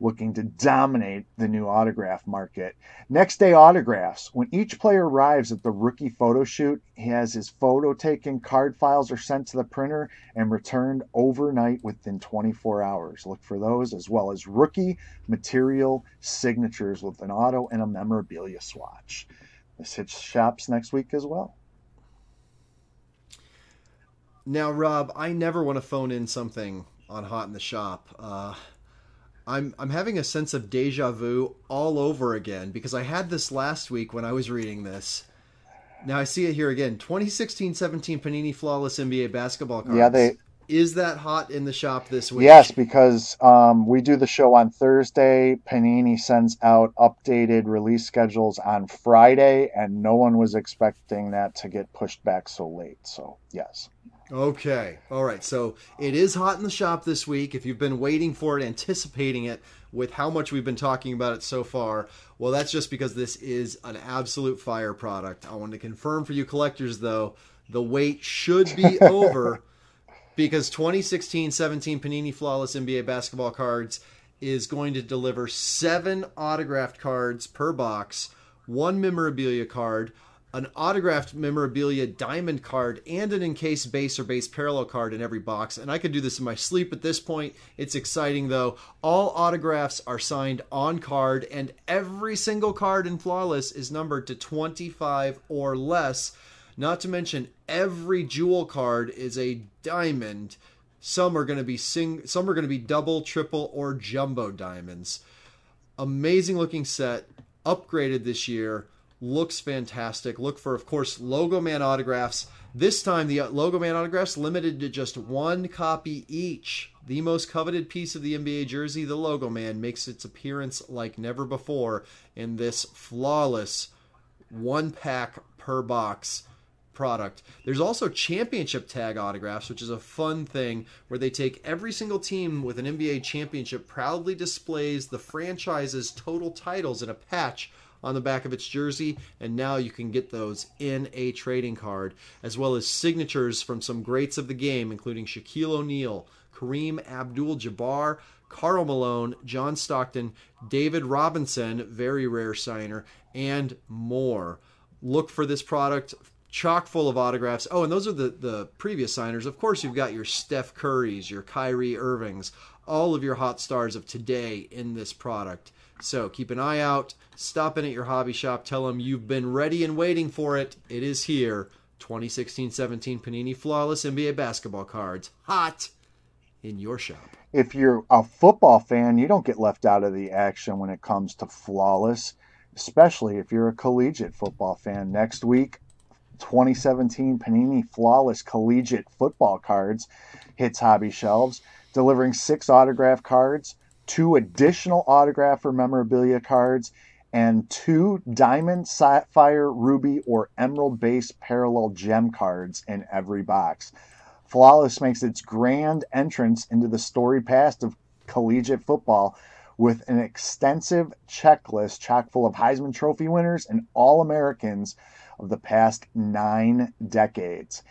looking to dominate the new autograph market. Next day autographs. When each player arrives at the rookie photo shoot, he has his photo taken, card files are sent to the printer, and returned overnight within twenty-four hours. Look for those, as well as rookie material signatures with an auto and a memorabilia swatch. This hits shops next week as well. Now, Rob, I never want to phone in something on Hot in the Shop. Uh... I'm I'm having a sense of deja vu all over again because I had this last week when I was reading this. Now I see it here again. twenty sixteen seventeen Panini Flawless N B A basketball cards. Yeah, they is that hot in the shop this week? Yes, because um, we do the show on Thursday. Panini sends out updated release schedules on Friday, and no one was expecting that to get pushed back so late. So yes. Okay. All right. So it is hot in the shop this week. If you've been waiting for it, anticipating it with how much we've been talking about it so far, well, that's just because this is an absolute fire product. I want to confirm for you collectors, though, the wait should be over because twenty sixteen seventeen Panini Flawless N B A basketball cards is going to deliver seven autographed cards per box, one memorabilia card, an autographed memorabilia diamond card, and an encased base or base parallel card in every box. And I could do this in my sleep at this point. It's exciting, though. All autographs are signed on card, and every single card in Flawless is numbered to twenty-five or less. Not to mention, every jewel card is a diamond. Some are going to be sing- some are going to be double, triple, or jumbo diamonds. Amazing looking set, upgraded this year. Looks fantastic. Look for, of course, Logo Man autographs. This time, the Logo Man autographs limited to just one copy each. The most coveted piece of the N B A jersey, the Logo Man, makes its appearance like never before in this flawless one-pack per box product. There's also championship tag autographs, which is a fun thing where they take every single team with an N B A championship proudly displays the franchise's total titles in a patch on the back of its jersey, and now you can get those in a trading card, as well as signatures from some greats of the game, including Shaquille O'Neal, Kareem Abdul-Jabbar, Karl Malone, John Stockton, David Robinson, very rare signer, and more. Look for this product, chock full of autographs. Oh, and those are the, the previous signers. Of course, you've got your Steph Currys, your Kyrie Irvings, all of your hot stars of today in this product. So keep an eye out. Stop in at your hobby shop. Tell them you've been ready and waiting for it. It is here. twenty sixteen seventeen Panini Flawless N B A basketball cards. Hot in your shop. If you're a football fan, you don't get left out of the action when it comes to Flawless, especially if you're a collegiate football fan. Next week, twenty seventeen Panini Flawless Collegiate Football Cards hits hobby shelves, delivering six autograph cards, two additional autograph or memorabilia cards, and two diamond, sapphire, ruby, or emerald-based parallel gem cards in every box. Flawless makes its grand entrance into the storied past of collegiate football with an extensive checklist chock full of Heisman Trophy winners and All-Americans of the past nine decades.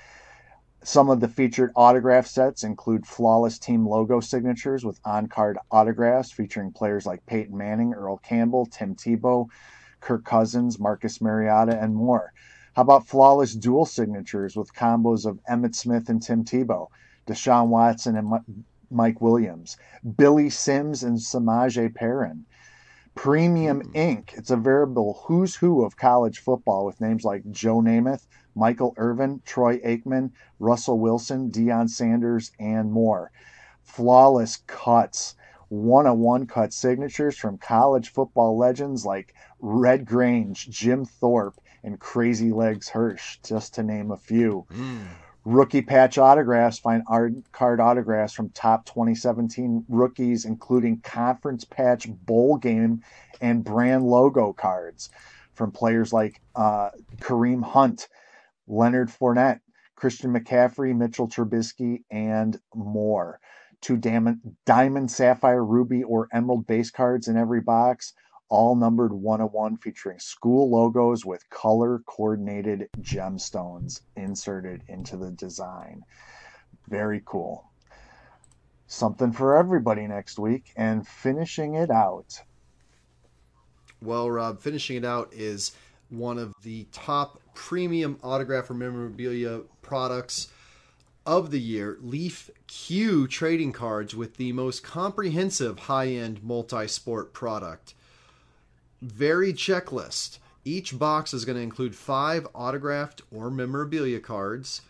Some of the featured autograph sets include Flawless team logo signatures with on-card autographs featuring players like Peyton Manning, Earl Campbell, Tim Tebow, Kirk Cousins, Marcus Mariota, and more. How about Flawless dual signatures with combos of Emmitt Smith and Tim Tebow, Deshaun Watson and Mike Williams, Billy Sims and Samaje Perrin. Premium Incorporated. It's a veritable who's who of college football with names like Joe Namath, Michael Irvin, Troy Aikman, Russell Wilson, Deion Sanders, and more. Flawless cuts, one-on-one cut signatures from college football legends like Red Grange, Jim Thorpe, and Crazy Legs Hirsch, just to name a few. Mm. Rookie patch autographs, find on-card autographs from top twenty seventeen rookies, including conference patch, bowl game, and brand logo cards from players like uh, Kareem Hunt, Leonard Fournette, Christian McCaffrey, Mitchell Trubisky, and more. Two diamond, diamond, sapphire, ruby, or emerald base cards in every box, all numbered one oh one, featuring school logos with color-coordinated gemstones inserted into the design. Very cool. Something for everybody next week, and finishing it out. Well, Rob, finishing it out is one of the top premium autograph or memorabilia products of the year, Leaf Q trading cards with the most comprehensive high-end multi-sport product. Varied checklist. Each box is going to include five autographed or memorabilia cards.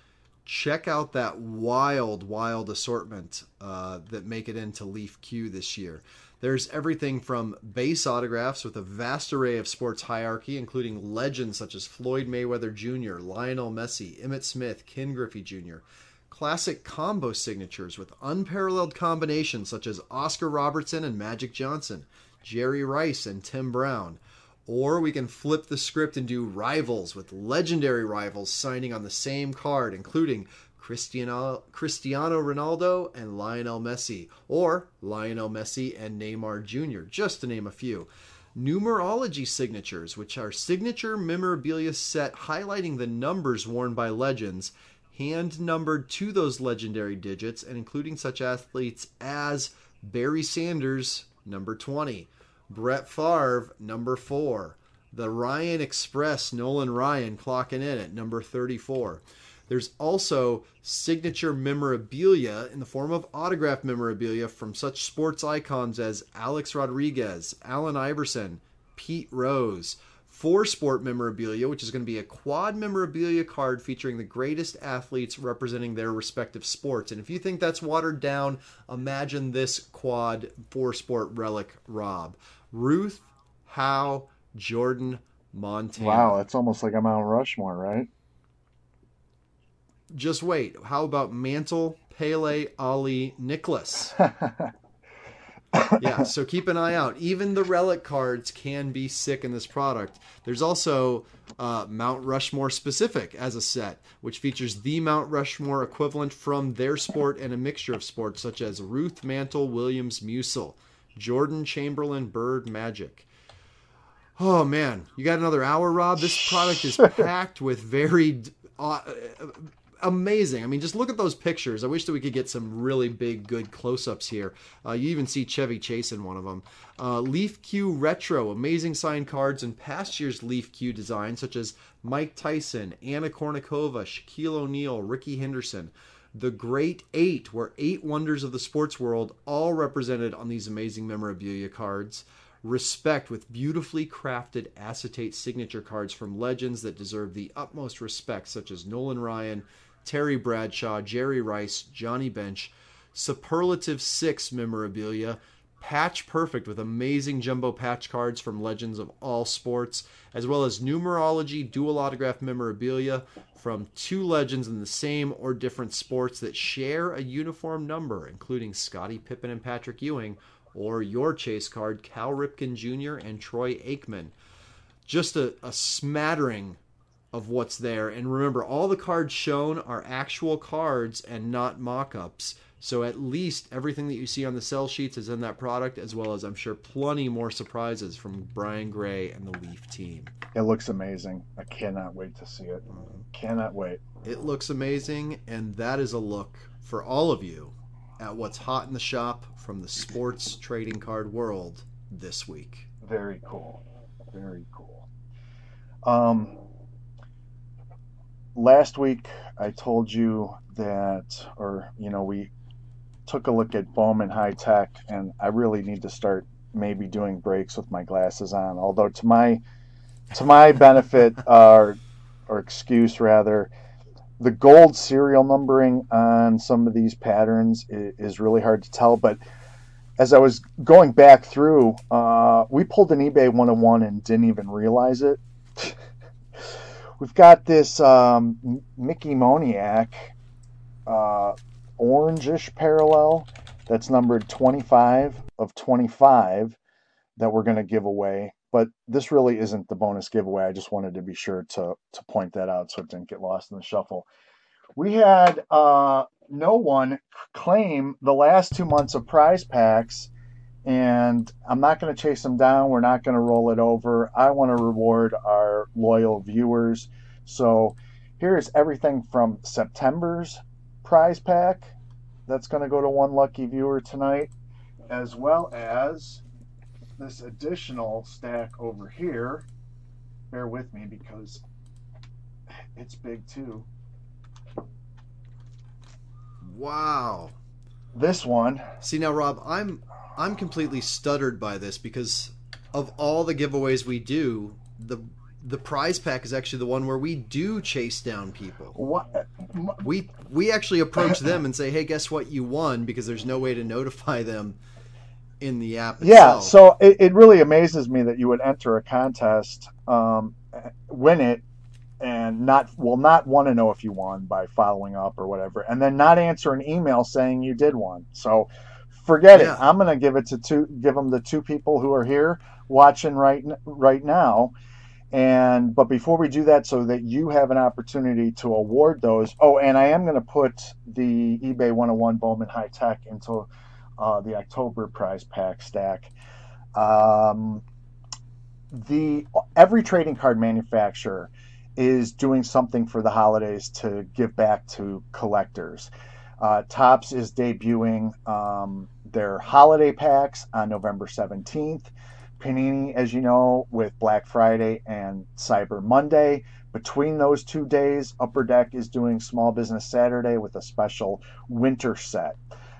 Check out that wild, wild assortment uh, that make it into Leaf Q this year. There's everything from base autographs with a vast array of sports hierarchy, including legends such as Floyd Mayweather Junior, Lionel Messi, Emmitt Smith, Ken Griffey Junior Classic combo signatures with unparalleled combinations such as Oscar Robertson and Magic Johnson, Jerry Rice and Tim Brown. Or we can flip the script and do rivals with legendary rivals signing on the same card, including Cristiano, Cristiano Ronaldo and Lionel Messi, or Lionel Messi and Neymar Junior, just to name a few. Numerology signatures, which are signature memorabilia set highlighting the numbers worn by legends, hand-numbered to those legendary digits, and including such athletes as Barry Sanders, number twenty, Brett Favre, number four, the Ryan Express, Nolan Ryan, clocking in at number thirty-four. There's also signature memorabilia in the form of autograph memorabilia from such sports icons as Alex Rodriguez, Allen Iverson, Pete Rose. For sport memorabilia, which is going to be a quad memorabilia card featuring the greatest athletes representing their respective sports. And if you think that's watered down, imagine this quad for sport relic, Rob. Ruth, Howe, Jordan, Montana. Wow, that's almost like a Mount Rushmore, right? Just wait. How about Mantle, Pele, Ali, Nicholas? Yeah, so keep an eye out. Even the relic cards can be sick in this product. There's also uh, Mount Rushmore specific as a set, which features the Mount Rushmore equivalent from their sport and a mixture of sports such as Ruth, Mantle, Williams, Musil, Jordan, Chamberlain, Bird, Magic. Oh, man. You got another hour, Rob? This product is packed with varied... Uh, amazing. I mean, just look at those pictures. I wish that we could get some really big, good close-ups here. Uh, you even see Chevy Chase in one of them. Uh, Leaf Q Retro, amazing signed cards and past year's Leaf Q designs, such as Mike Tyson, Anna Kournikova, Shaquille O'Neal, Ricky Henderson. The Great Eight, where eight wonders of the sports world all represented on these amazing memorabilia cards. respect with beautifully crafted acetate signature cards from legends that deserve the utmost respect, such as Nolan Ryan, Terry Bradshaw, Jerry Rice, Johnny Bench. Superlative six memorabilia, patch perfect with amazing jumbo patch cards from legends of all sports, as well as numerology dual autograph memorabilia from two legends in the same or different sports that share a uniform number, including Scottie Pippen and Patrick Ewing, or your chase card, Cal Ripken Junior and Troy Aikman. Just a, a smattering of what's there. And remember, all the cards shown are actual cards and not mock-ups. So at least everything that you see on the sell sheets is in that product, as well as, I'm sure, plenty more surprises from Brian Gray and the Leaf team. It looks amazing. I cannot wait to see it. Cannot wait. It looks amazing, and that is a look for all of you at what's hot in the shop from the sports trading card world this week. Very cool. Very cool. Um, last week I told you that, or, you know, we... took a look at Bowman High Tech, and I really need to start maybe doing breaks with my glasses on. Although to my to my benefit, uh, or, or excuse rather, the gold serial numbering on some of these patterns is, is really hard to tell. But as I was going back through, uh, we pulled an eBay one oh one and didn't even realize it. We've got this um, Mickey Moniak, uh orangish parallel that's numbered twenty-five of twenty-five that we're going to give away, but this really isn't the bonus giveaway. I just wanted to be sure to to point that out so it didn't get lost in the shuffle. We had uh no one claim the last two months of prize packs, and I'm not going to chase them down. We're not going to roll it over. I want to reward our loyal viewers. So here's everything from September's prize pack that's going to go to one lucky viewer tonight, as well as this additional stack over here. Bear with me because it's big too. Wow. This one. See now, Rob, I'm I'm completely stuttered by this because of all the giveaways we do, the The prize pack is actually the one where we do chase down people. What? We we actually approach them and say, "Hey, guess what? You won," because there's no way to notify them in the app itself. Yeah, so it, it really amazes me that you would enter a contest, um, win it, and not well not want to know if you won by following up or whatever, and then not answer an email saying you did win. So forget yeah. it. I'm gonna give it to two. Give them the two people who are here watching right right now. And but before we do that, so that you have an opportunity to award those. Oh, and I am going to put the eBay one oh one Bowman High Tech into uh, the October prize pack stack. Um, the every trading card manufacturer is doing something for the holidays to give back to collectors. Uh, Topps is debuting um, their holiday packs on November seventeenth. Panini, as you know, with Black Friday and Cyber Monday. Between those two days, Upper Deck is doing Small Business Saturday with a special winter set.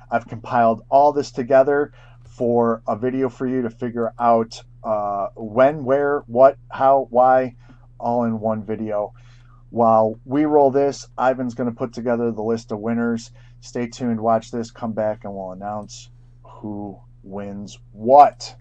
I've compiled all this together for a video for you to figure out uh, when, where, what, how, why, all in one video. While we roll this, Ivan's going to put together the list of winners. Stay tuned, watch this, come back, and we'll announce who wins what.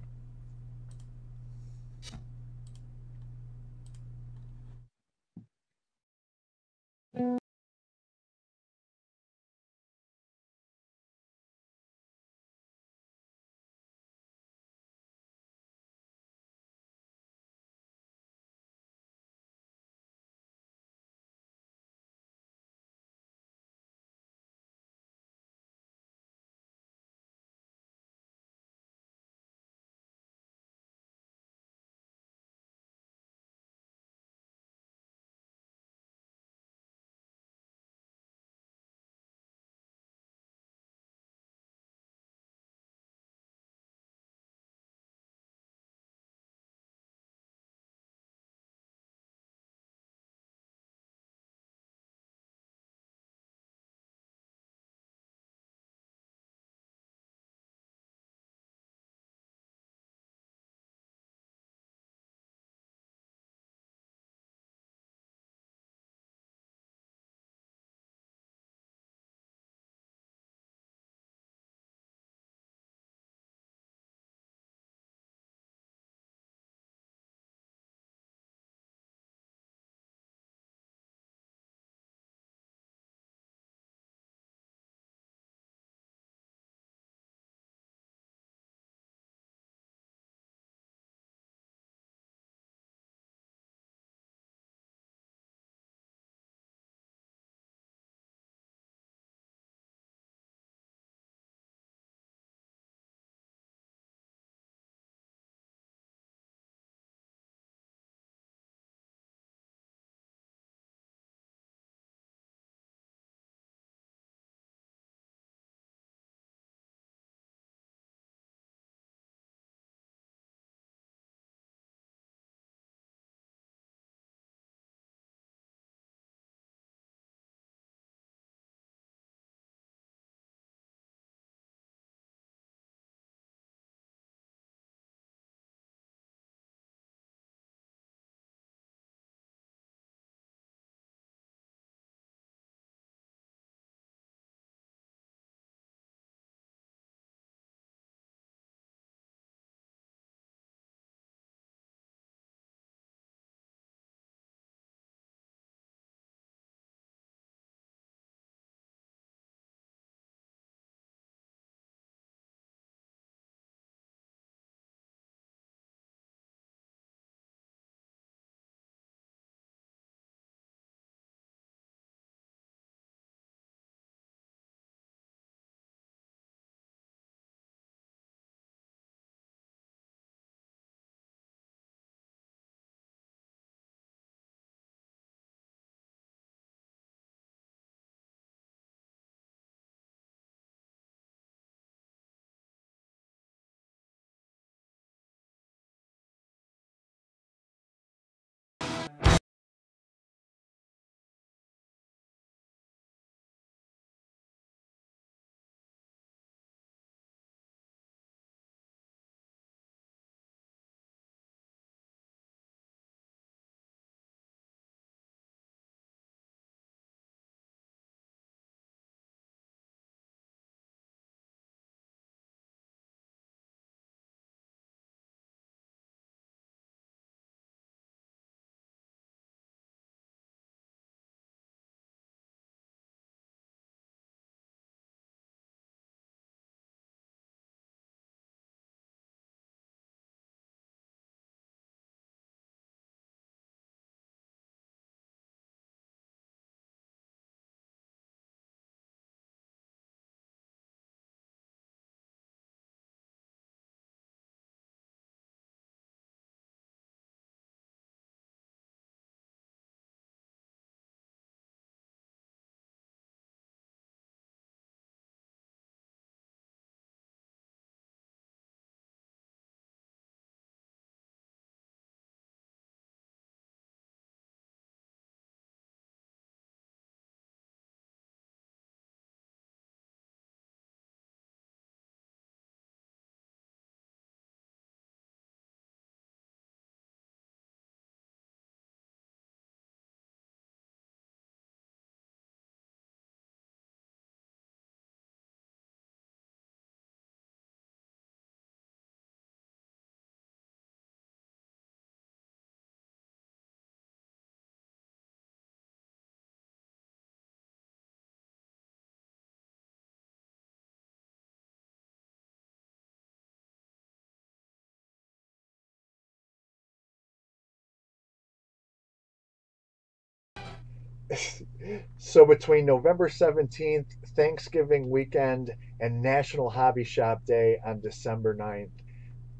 So between November seventeenth, Thanksgiving weekend, and National Hobby Shop Day on December ninth,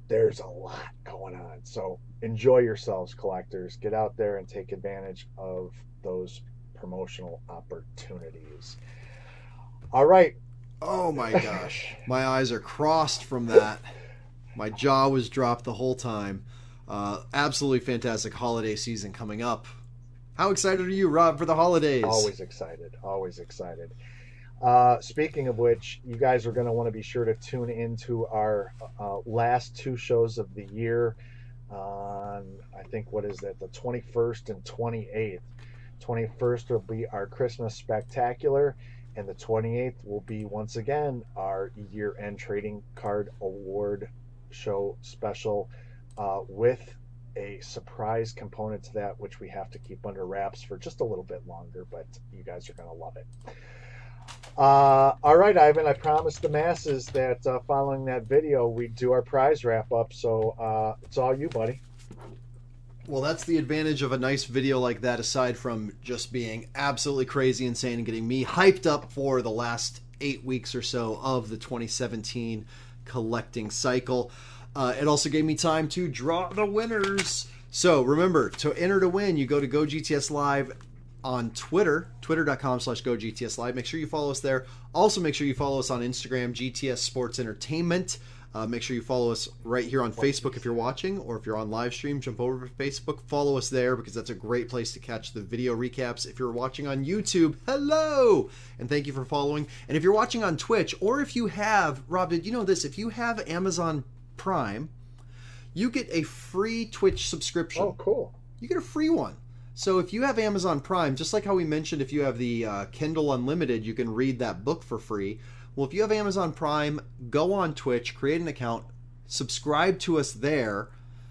there's a lot going on. So enjoy yourselves, collectors. Get out there and take advantage of those promotional opportunities. All right. Oh, my gosh. My eyes are crossed from that. My jaw was dropped the whole time. Uh, absolutely fantastic holiday season coming up. How excited are you, Rob, for the holidays? Always excited. Always excited. Uh, speaking of which, you guys are going to want to be sure to tune into our uh, last two shows of the year on, I think, what is that, the twenty-first and twenty-eighth. twenty-first will be our Christmas Spectacular, and the twenty-eighth will be, once again, our year-end trading card award show special uh, with a surprise component to that, which we have to keep under wraps for just a little bit longer, but you guys are going to love it. Uh, all right, Ivan, I promised the masses that uh, following that video, we do our prize wrap-up, so uh, it's all you, buddy. Well, that's the advantage of a nice video like that, aside from just being absolutely crazy insane and getting me hyped up for the last eight weeks or so of the twenty seventeen collecting cycle. Uh, it also gave me time to draw the winners. So remember, to enter to win, you go to Go G T S Live on Twitter, twitter dot com slash Go G T S Live. Make sure you follow us there. Also, make sure you follow us on Instagram, G T S Sports Entertainment. Uh, make sure you follow us right here on Facebook if you're watching, or if you're on live stream, jump over to Facebook, follow us there, because that's a great place to catch the video recaps. If you're watching on YouTube, hello, and thank you for following. And if you're watching on Twitch, or if you have, Rob, did you know this? If you have Amazon Prime, you get a free Twitch subscription. Oh, cool. You get a free one. So if you have Amazon Prime, just like how we mentioned, if you have the uh, Kindle Unlimited, you can read that book for free. Well, if you have Amazon Prime, go on Twitch, create an account, subscribe to us there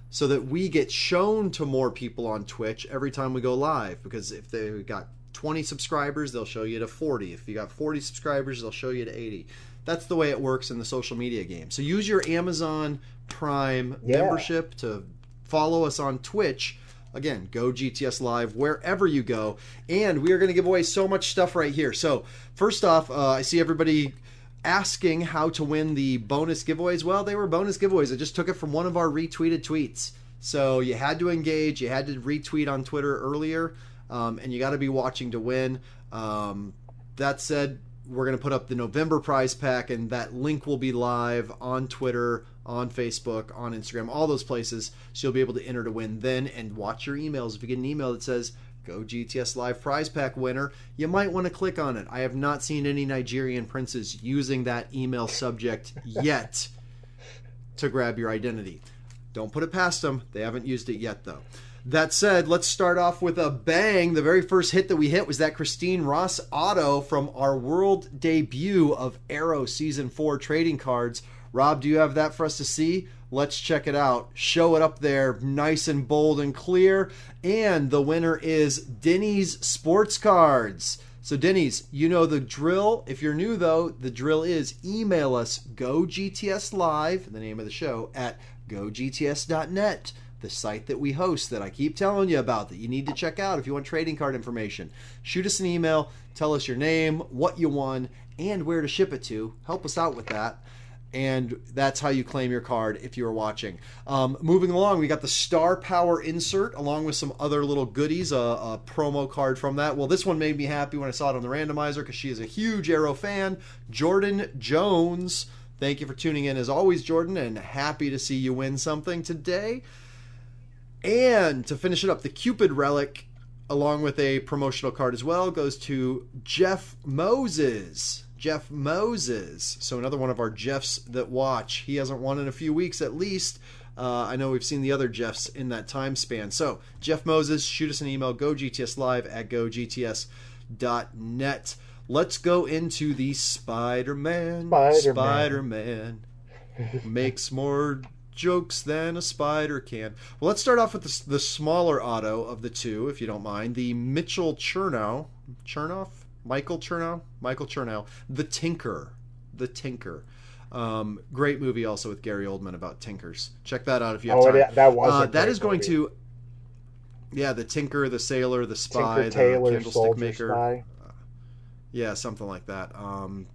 so that we get shown to more people on Twitch every time we go live. Because if they've got twenty subscribers, they'll show you to forty. If you got forty subscribers, they'll show you to eighty. That's the way it works in the social media game. So use your Amazon Prime yeah. membership to follow us on Twitch. Again, go G T S Live wherever you go. And we are going to give away so much stuff right here. So first off, uh, I see everybody asking how to win the bonus giveaways. Well, they were bonus giveaways. I just took it from one of our retweeted tweets. So you had to engage. You had to retweet on Twitter earlier. Um, and you got to be watching to win. Um, that said, we're going to put up the November prize pack. And that link will be live on Twitter, on Facebook, on Instagram, all those places. So you'll be able to enter to win then, and watch your emails. If you get an email that says, Go G T S Live prize pack winner, you might want to click on it. I have not seen any Nigerian princes using that email subject yet to grab your identity. Don't put it past them. They haven't used it yet, though. That said, let's start off with a bang. The very first hit that we hit was that Christine Ross auto from our world debut of Arrow Season four trading cards. Rob, do you have that for us to see? Let's check it out. Show it up there, nice and bold and clear. And the winner is Denny's Sports Cards. So Denny's, you know the drill. If you're new, though, the drill is email us, Go G T S Live, the name of the show, at Go G T S dot net, the site that we host that I keep telling you about that you need to check out if you want trading card information. Shoot us an email. Tell us your name, what you won, and where to ship it to. Help us out with that. And that's how you claim your card if you are watching. Um, moving along, we got the Star Power insert along with some other little goodies, a, a promo card from that. Well, this one made me happy when I saw it on the randomizer because she is a huge Arrow fan. Jordan Jones, thank you for tuning in as always, Jordan, and happy to see you win something today. And to finish it up, the Cupid Relic along with a promotional card as well goes to Jeff Moses. Jeff Moses, so another one of our Jeffs that watch. He hasn't won in a few weeks at least. Uh, I know we've seen the other Jeffs in that time span. So Jeff Moses, shoot us an email, Go G T S Live at Go G T S dot net. Let's go into the Spider-Man. Spider-Man. Spider-Man makes more jokes than a spider can. Well, let's start off with the, the smaller auto of the two, if you don't mind. The Mitchell Chernow. Chernoff? Michael Chernow, Michael Chernow, The Tinker, The Tinker. Um, great movie also with Gary Oldman about tinkers. Check that out if you have oh, time. That was uh, that is movie. Going to Yeah, the tinker, the sailor, the spy, tinker, the tailor, candlestick maker. Spy. Uh, yeah, something like that. Um,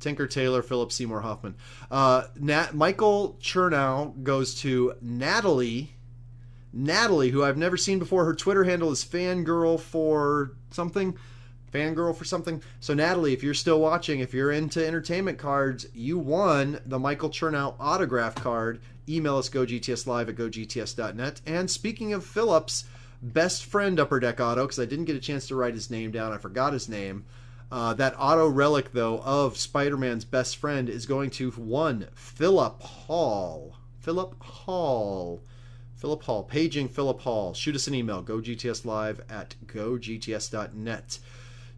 Tinker, Taylor, Philip Seymour Hoffman. Uh, Nat, Michael Chernow goes to Natalie. Natalie, who I've never seen before. Her Twitter handle is fangirl for something. Fangirl for something. So, Natalie, if you're still watching, if you're into entertainment cards, you won the Michael Chernow autograph card. Email us, go G T S live at go G T S dot net. And speaking of Phillips, best friend Upper Deck Auto, because I didn't get a chance to write his name down. I forgot his name. Uh, that auto relic, though, of Spider-Man's best friend is going to, one, Philip Hall. Philip Hall. Philip Hall. Paging Philip Hall. Shoot us an email. go G T S live at go G T S dot net.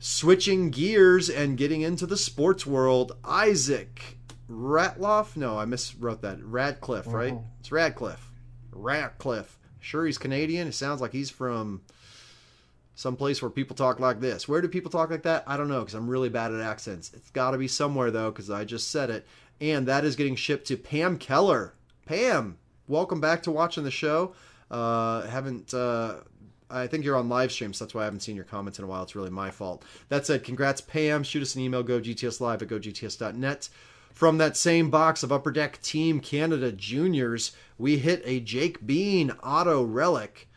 Switching gears and getting into the sports world, Isaac Ratloff. No, I miswrote that. Radcliffe, mm-hmm. right? It's Radcliffe. Radcliffe. Sure, he's Canadian. It sounds like he's from... someplace where people talk like this. Where do people talk like that? I don't know, because I'm really bad at accents. It's got to be somewhere, though, because I just said it. And that is getting shipped to Pam Keller. Pam, welcome back to watching the show. Uh, haven't... Uh, I think you're on live stream, so that's why I haven't seen your comments in a while. It's really my fault. That said, congrats, Pam. Shoot us an email, go G T S live at go G T S dot net. From that same box of Upper Deck Team Canada Juniors, we hit a Jake Bean auto relic.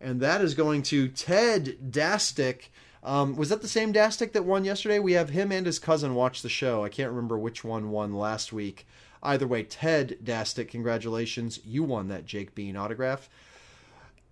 And that is going to Ted Dastick. Um, was that the same Dastick that won yesterday? We have him and his cousin watch the show. I can't remember which one won last week. Either way, Ted Dastick, congratulations. You won that Jake Bean autograph.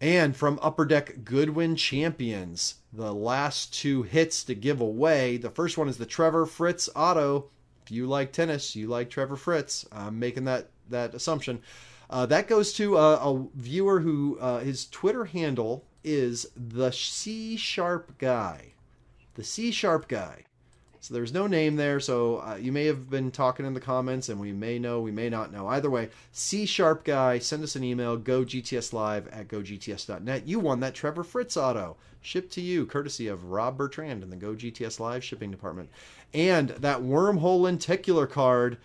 And from Upper Deck Goodwin Champions, the last two hits to give away. The first one is the Trevor Fritz auto. If you like tennis, you like Trevor Fritz. I'm making that, that assumption. Uh, that goes to a, a viewer who, uh, his Twitter handle is the C-sharp guy. The C-sharp guy. So there's no name there, so uh, you may have been talking in the comments, and we may know, we may not know. Either way, C-sharp guy, send us an email, go G T S live at go G T S dot net. You won that Trevor Fritz auto. Shipped to you, courtesy of Rob Bertrand in the Go G T S Live shipping department. And that wormhole lenticular card,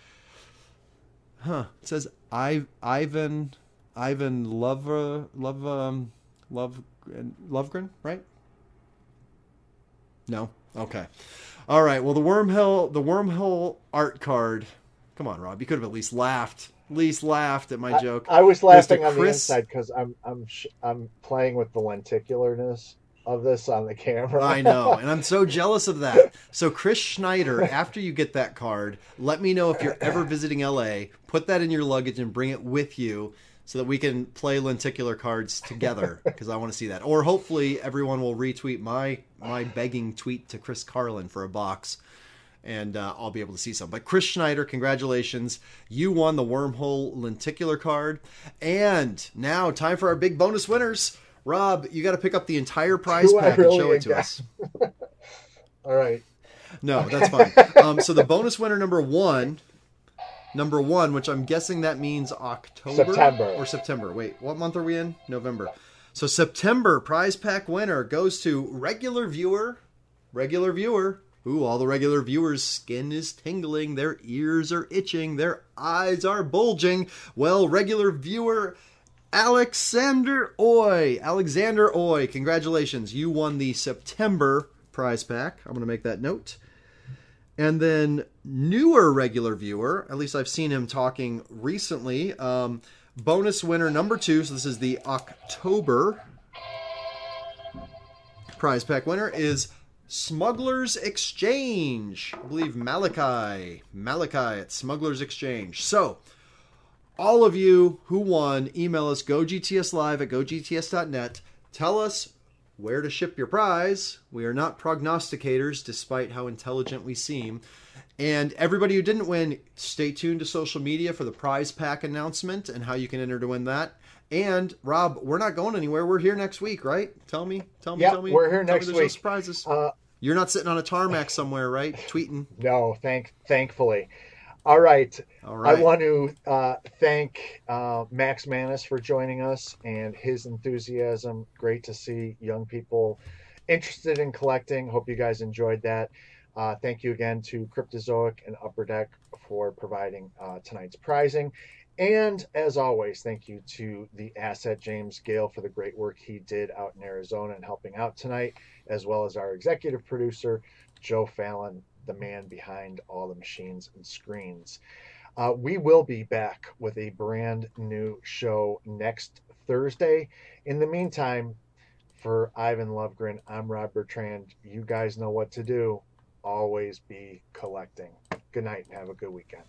huh, it says... I, Ivan, Ivan Lover, Love, um, Love, Lovegren, right? No, okay, all right. Well, the wormhole, the wormhole art card. Come on, Rob, you could have at least laughed, at least laughed at my joke. I, I was laughing on the inside because I'm, I'm, sh I'm playing with the lenticularness of this on the camera. I know, and I'm so jealous of that. So Chris Schneider, after you get that card, let me know if you're ever visiting L A. Put that in your luggage and bring it with you so that we can play lenticular cards together, because I want to see that. Or hopefully everyone will retweet my my begging tweet to Chris Carlin for a box, and uh, I'll be able to see some. But Chris Schneider, congratulations. You won the wormhole lenticular card. And now time for our big bonus winners. Rob, you got to pick up the entire prize Do pack really and show it to got... us. All right. No, okay. That's fine. Um, so the bonus winner number one, number one, which I'm guessing that means October September. or September. Wait, what month are we in? November. So September prize pack winner goes to regular viewer, regular viewer. Ooh, all the regular viewers' skin is tingling. Their ears are itching. Their eyes are bulging. Well, regular viewer... Alexander Oy. Alexander Oy, congratulations. You won the September prize pack. I'm going to make that note. And then newer regular viewer, at least I've seen him talking recently, um, bonus winner number two, so this is the October prize pack winner, is Smugglers Exchange. I believe Malachi. Malachi at Smugglers Exchange. So... all of you who won, email us go G T S live at go G T S dot net. Tell us where to ship your prize. We are not prognosticators, despite how intelligent we seem. And everybody who didn't win, stay tuned to social media for the prize pack announcement and how you can enter to win that. And Rob, we're not going anywhere. We're here next week, right? Tell me, tell me, yep, tell me. We're here tell next me there's week. No surprises. Uh, You're not sitting on a tarmac somewhere, right? Tweeting. No, thank, thankfully. All right. All right. I want to uh, thank uh, Max Mannis for joining us and his enthusiasm. Great to see young people interested in collecting. Hope you guys enjoyed that. Uh, thank you again to Cryptozoic and Upper Deck for providing uh, tonight's prizing. And as always, thank you to the asset, James Gale, for the great work he did out in Arizona and helping out tonight, as well as our executive producer, Joe Fallon, the man behind all the machines and screens. Uh, we will be back with a brand new show next Thursday. In the meantime, for Ivan Lovegren, I'm Rob Bertrand. You guys know what to do. Always be collecting. Good night and have a good weekend.